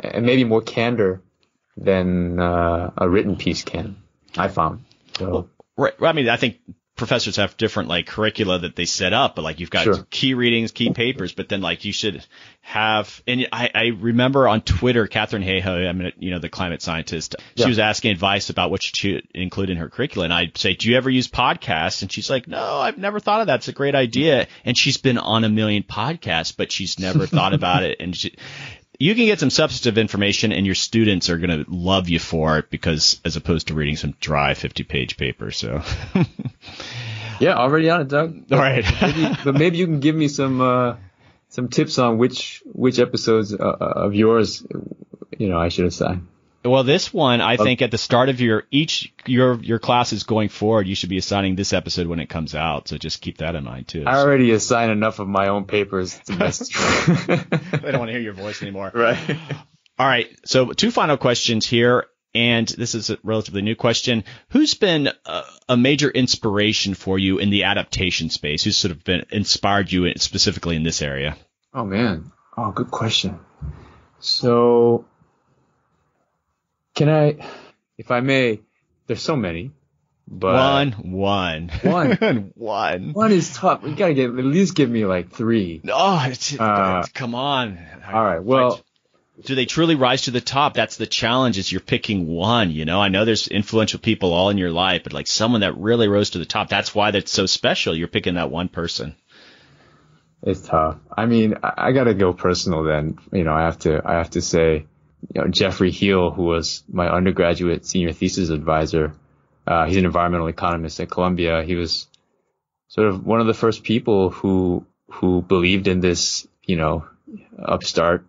and maybe more candor than a written piece can. I found. So. Well, right. I mean, I think professors have different like curricula that they set up, but like you've got sure. Key readings, key papers, but then like you should have. And I remember on Twitter, Catherine Hayhoe, I mean, you know, the climate scientist, she was asking advice about what she should include in her curricula. And I'd say, do you ever use podcasts? And she's like, no, I've never thought of that. It's a great idea. And she's been on a million podcasts, but she's never thought about it. And she, you can get some substantive information, and your students are going to love you for it, because as opposed to reading some dry 50-page paper. So, yeah, already on it, Doug. All right, but maybe you can give me some tips on which episodes of yours, you know, I should assign. Well, this one, I think at the start of your classes going forward, you should be assigning this episode when it comes out. So just keep that in mind, too. I already assign enough of my own papers to mess with. I don't want to hear your voice anymore. Right. All right. So two final questions here. And this is a relatively new question. Who's been a major inspiration for you in the adaptation space? Who's sort of been inspired you specifically in this area? Oh, man. Oh, good question. So... If I may, there's so many, but one is tough. You gotta get at least give me like three. Oh, come on! All right, well, do they truly rise to the top? That's the challenge. Is you're picking one. You know, I know there's influential people all in your life, but like someone that really rose to the top. That's why that's so special. You're picking that one person. It's tough. I mean, I gotta go personal then. You know, I have to say, you know, Jeffrey Heal, who was my undergraduate senior thesis advisor, he's an environmental economist at Columbia. He was sort of one of the first people who believed in this, you know, upstart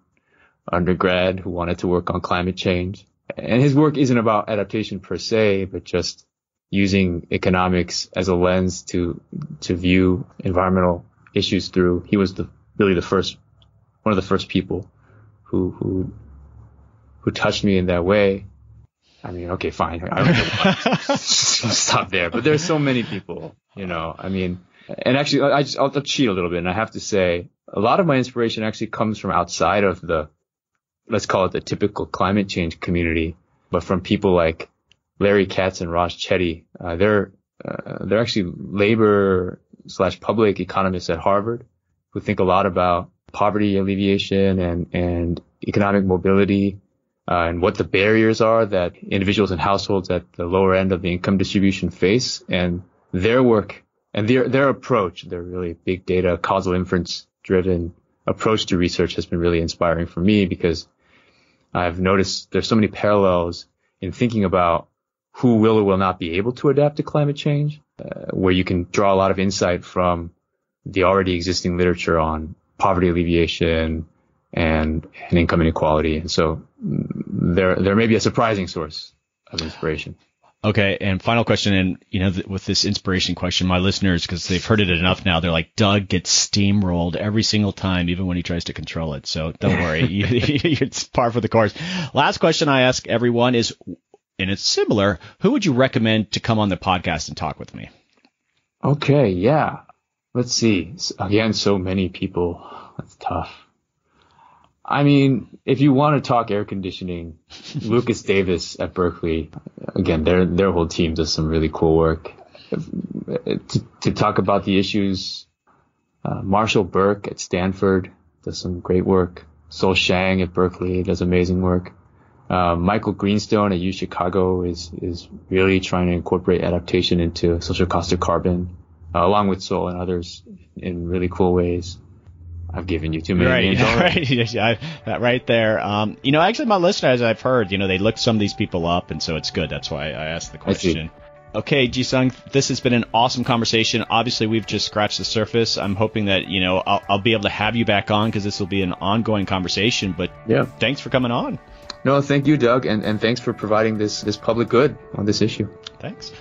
undergrad who wanted to work on climate change. And his work isn't about adaptation per se, but just using economics as a lens to view environmental issues through. He was really the first people who touched me in that way. I mean, okay, fine. I don't know why. Stop there. But there's so many people, you know. I mean, and actually, I'll cheat a little bit. And I have to say, a lot of my inspiration actually comes from outside of the, let's call it the typical climate change community, but from people like Larry Katz and Ross Chetty. They're actually labor/public economists at Harvard who think a lot about poverty alleviation and economic mobility. And what the barriers are that individuals and households at the lower end of the income distribution face, and their work and their approach, their really big data, causal inference driven approach to research has been really inspiring for me, because I've noticed there's so many parallels in thinking about who will or will not be able to adapt to climate change, where you can draw a lot of insight from the already existing literature on poverty alleviation and income inequality. And so there may be a surprising source of inspiration. Okay. And final question. And, you know, with this inspiration question, my listeners, because they've heard it enough now, they're like, Doug gets steamrolled every single time, even when he tries to control it. So don't worry. It's par for the course. Last question I ask everyone is, and it's similar, who would you recommend to come on the podcast and talk with me? Okay. Yeah. Let's see. Again, so many people. That's tough. I mean, if you want to talk air conditioning, Lucas Davis at Berkeley, again, their whole team does some really cool work. To talk about the issues, Marshall Burke at Stanford does some great work. Sol Shang at Berkeley does amazing work. Michael Greenstone at UChicago is really trying to incorporate adaptation into social cost of carbon, along with Sol and others in really cool ways. I've given you too many names already. Right, that right there. You know, actually, my listeners, I've heard, you know, they look some of these people up, and so it's good. That's why I asked the question. Okay, Jisung, this has been an awesome conversation. Obviously, we've just scratched the surface. I'm hoping that, you know, I'll be able to have you back on, because this will be an ongoing conversation. But yeah, thanks for coming on. No, thank you, Doug, and thanks for providing this public good on this issue. Thanks.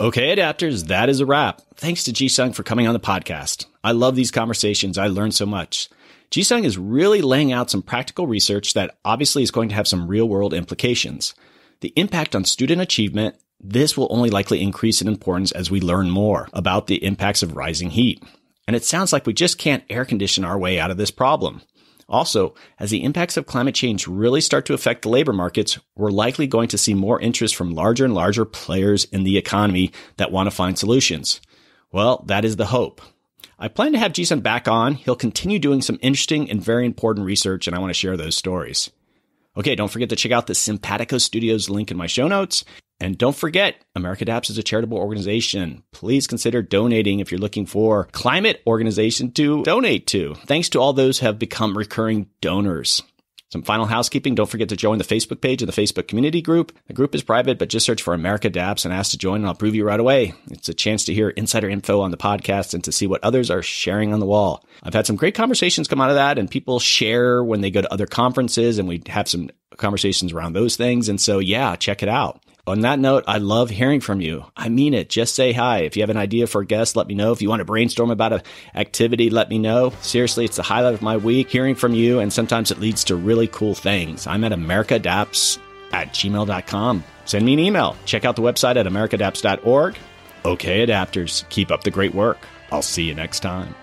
Okay, adapters, that is a wrap. Thanks to Jisung for coming on the podcast. I love these conversations. I learned so much. Jisung is really laying out some practical research that obviously is going to have some real-world implications. The impact on student achievement, this will only likely increase in importance as we learn more about the impacts of rising heat. And it sounds like we just can't air condition our way out of this problem. Also, as the impacts of climate change really start to affect the labor markets, we're likely going to see more interest from larger and larger players in the economy that want to find solutions. Well, that is the hope. I plan to have Jisung back on. He'll continue doing some interesting and very important research, and I want to share those stories. Okay, don't forget to check out the Cimpatico Studios link in my show notes. And don't forget, AmericaDAPS is a charitable organization. Please consider donating if you're looking for climate organization to donate to. Thanks to all those who have become recurring donors. Some final housekeeping. Don't forget to join the Facebook page of the Facebook community group. The group is private, but just search for AmericaDAPS and ask to join, and I'll approve you right away. It's a chance to hear insider info on the podcast and to see what others are sharing on the wall. I've had some great conversations come out of that, and people share when they go to other conferences, and we have some conversations around those things. And so, yeah, check it out. On that note, I love hearing from you. I mean it. Just say hi. If you have an idea for a guest, let me know. If you want to brainstorm about an activity, let me know. Seriously, it's the highlight of my week, hearing from you, and sometimes it leads to really cool things. I'm at americadaps@gmail.com. Send me an email. Check out the website at americadaps.org. Okay, adapters, keep up the great work. I'll see you next time.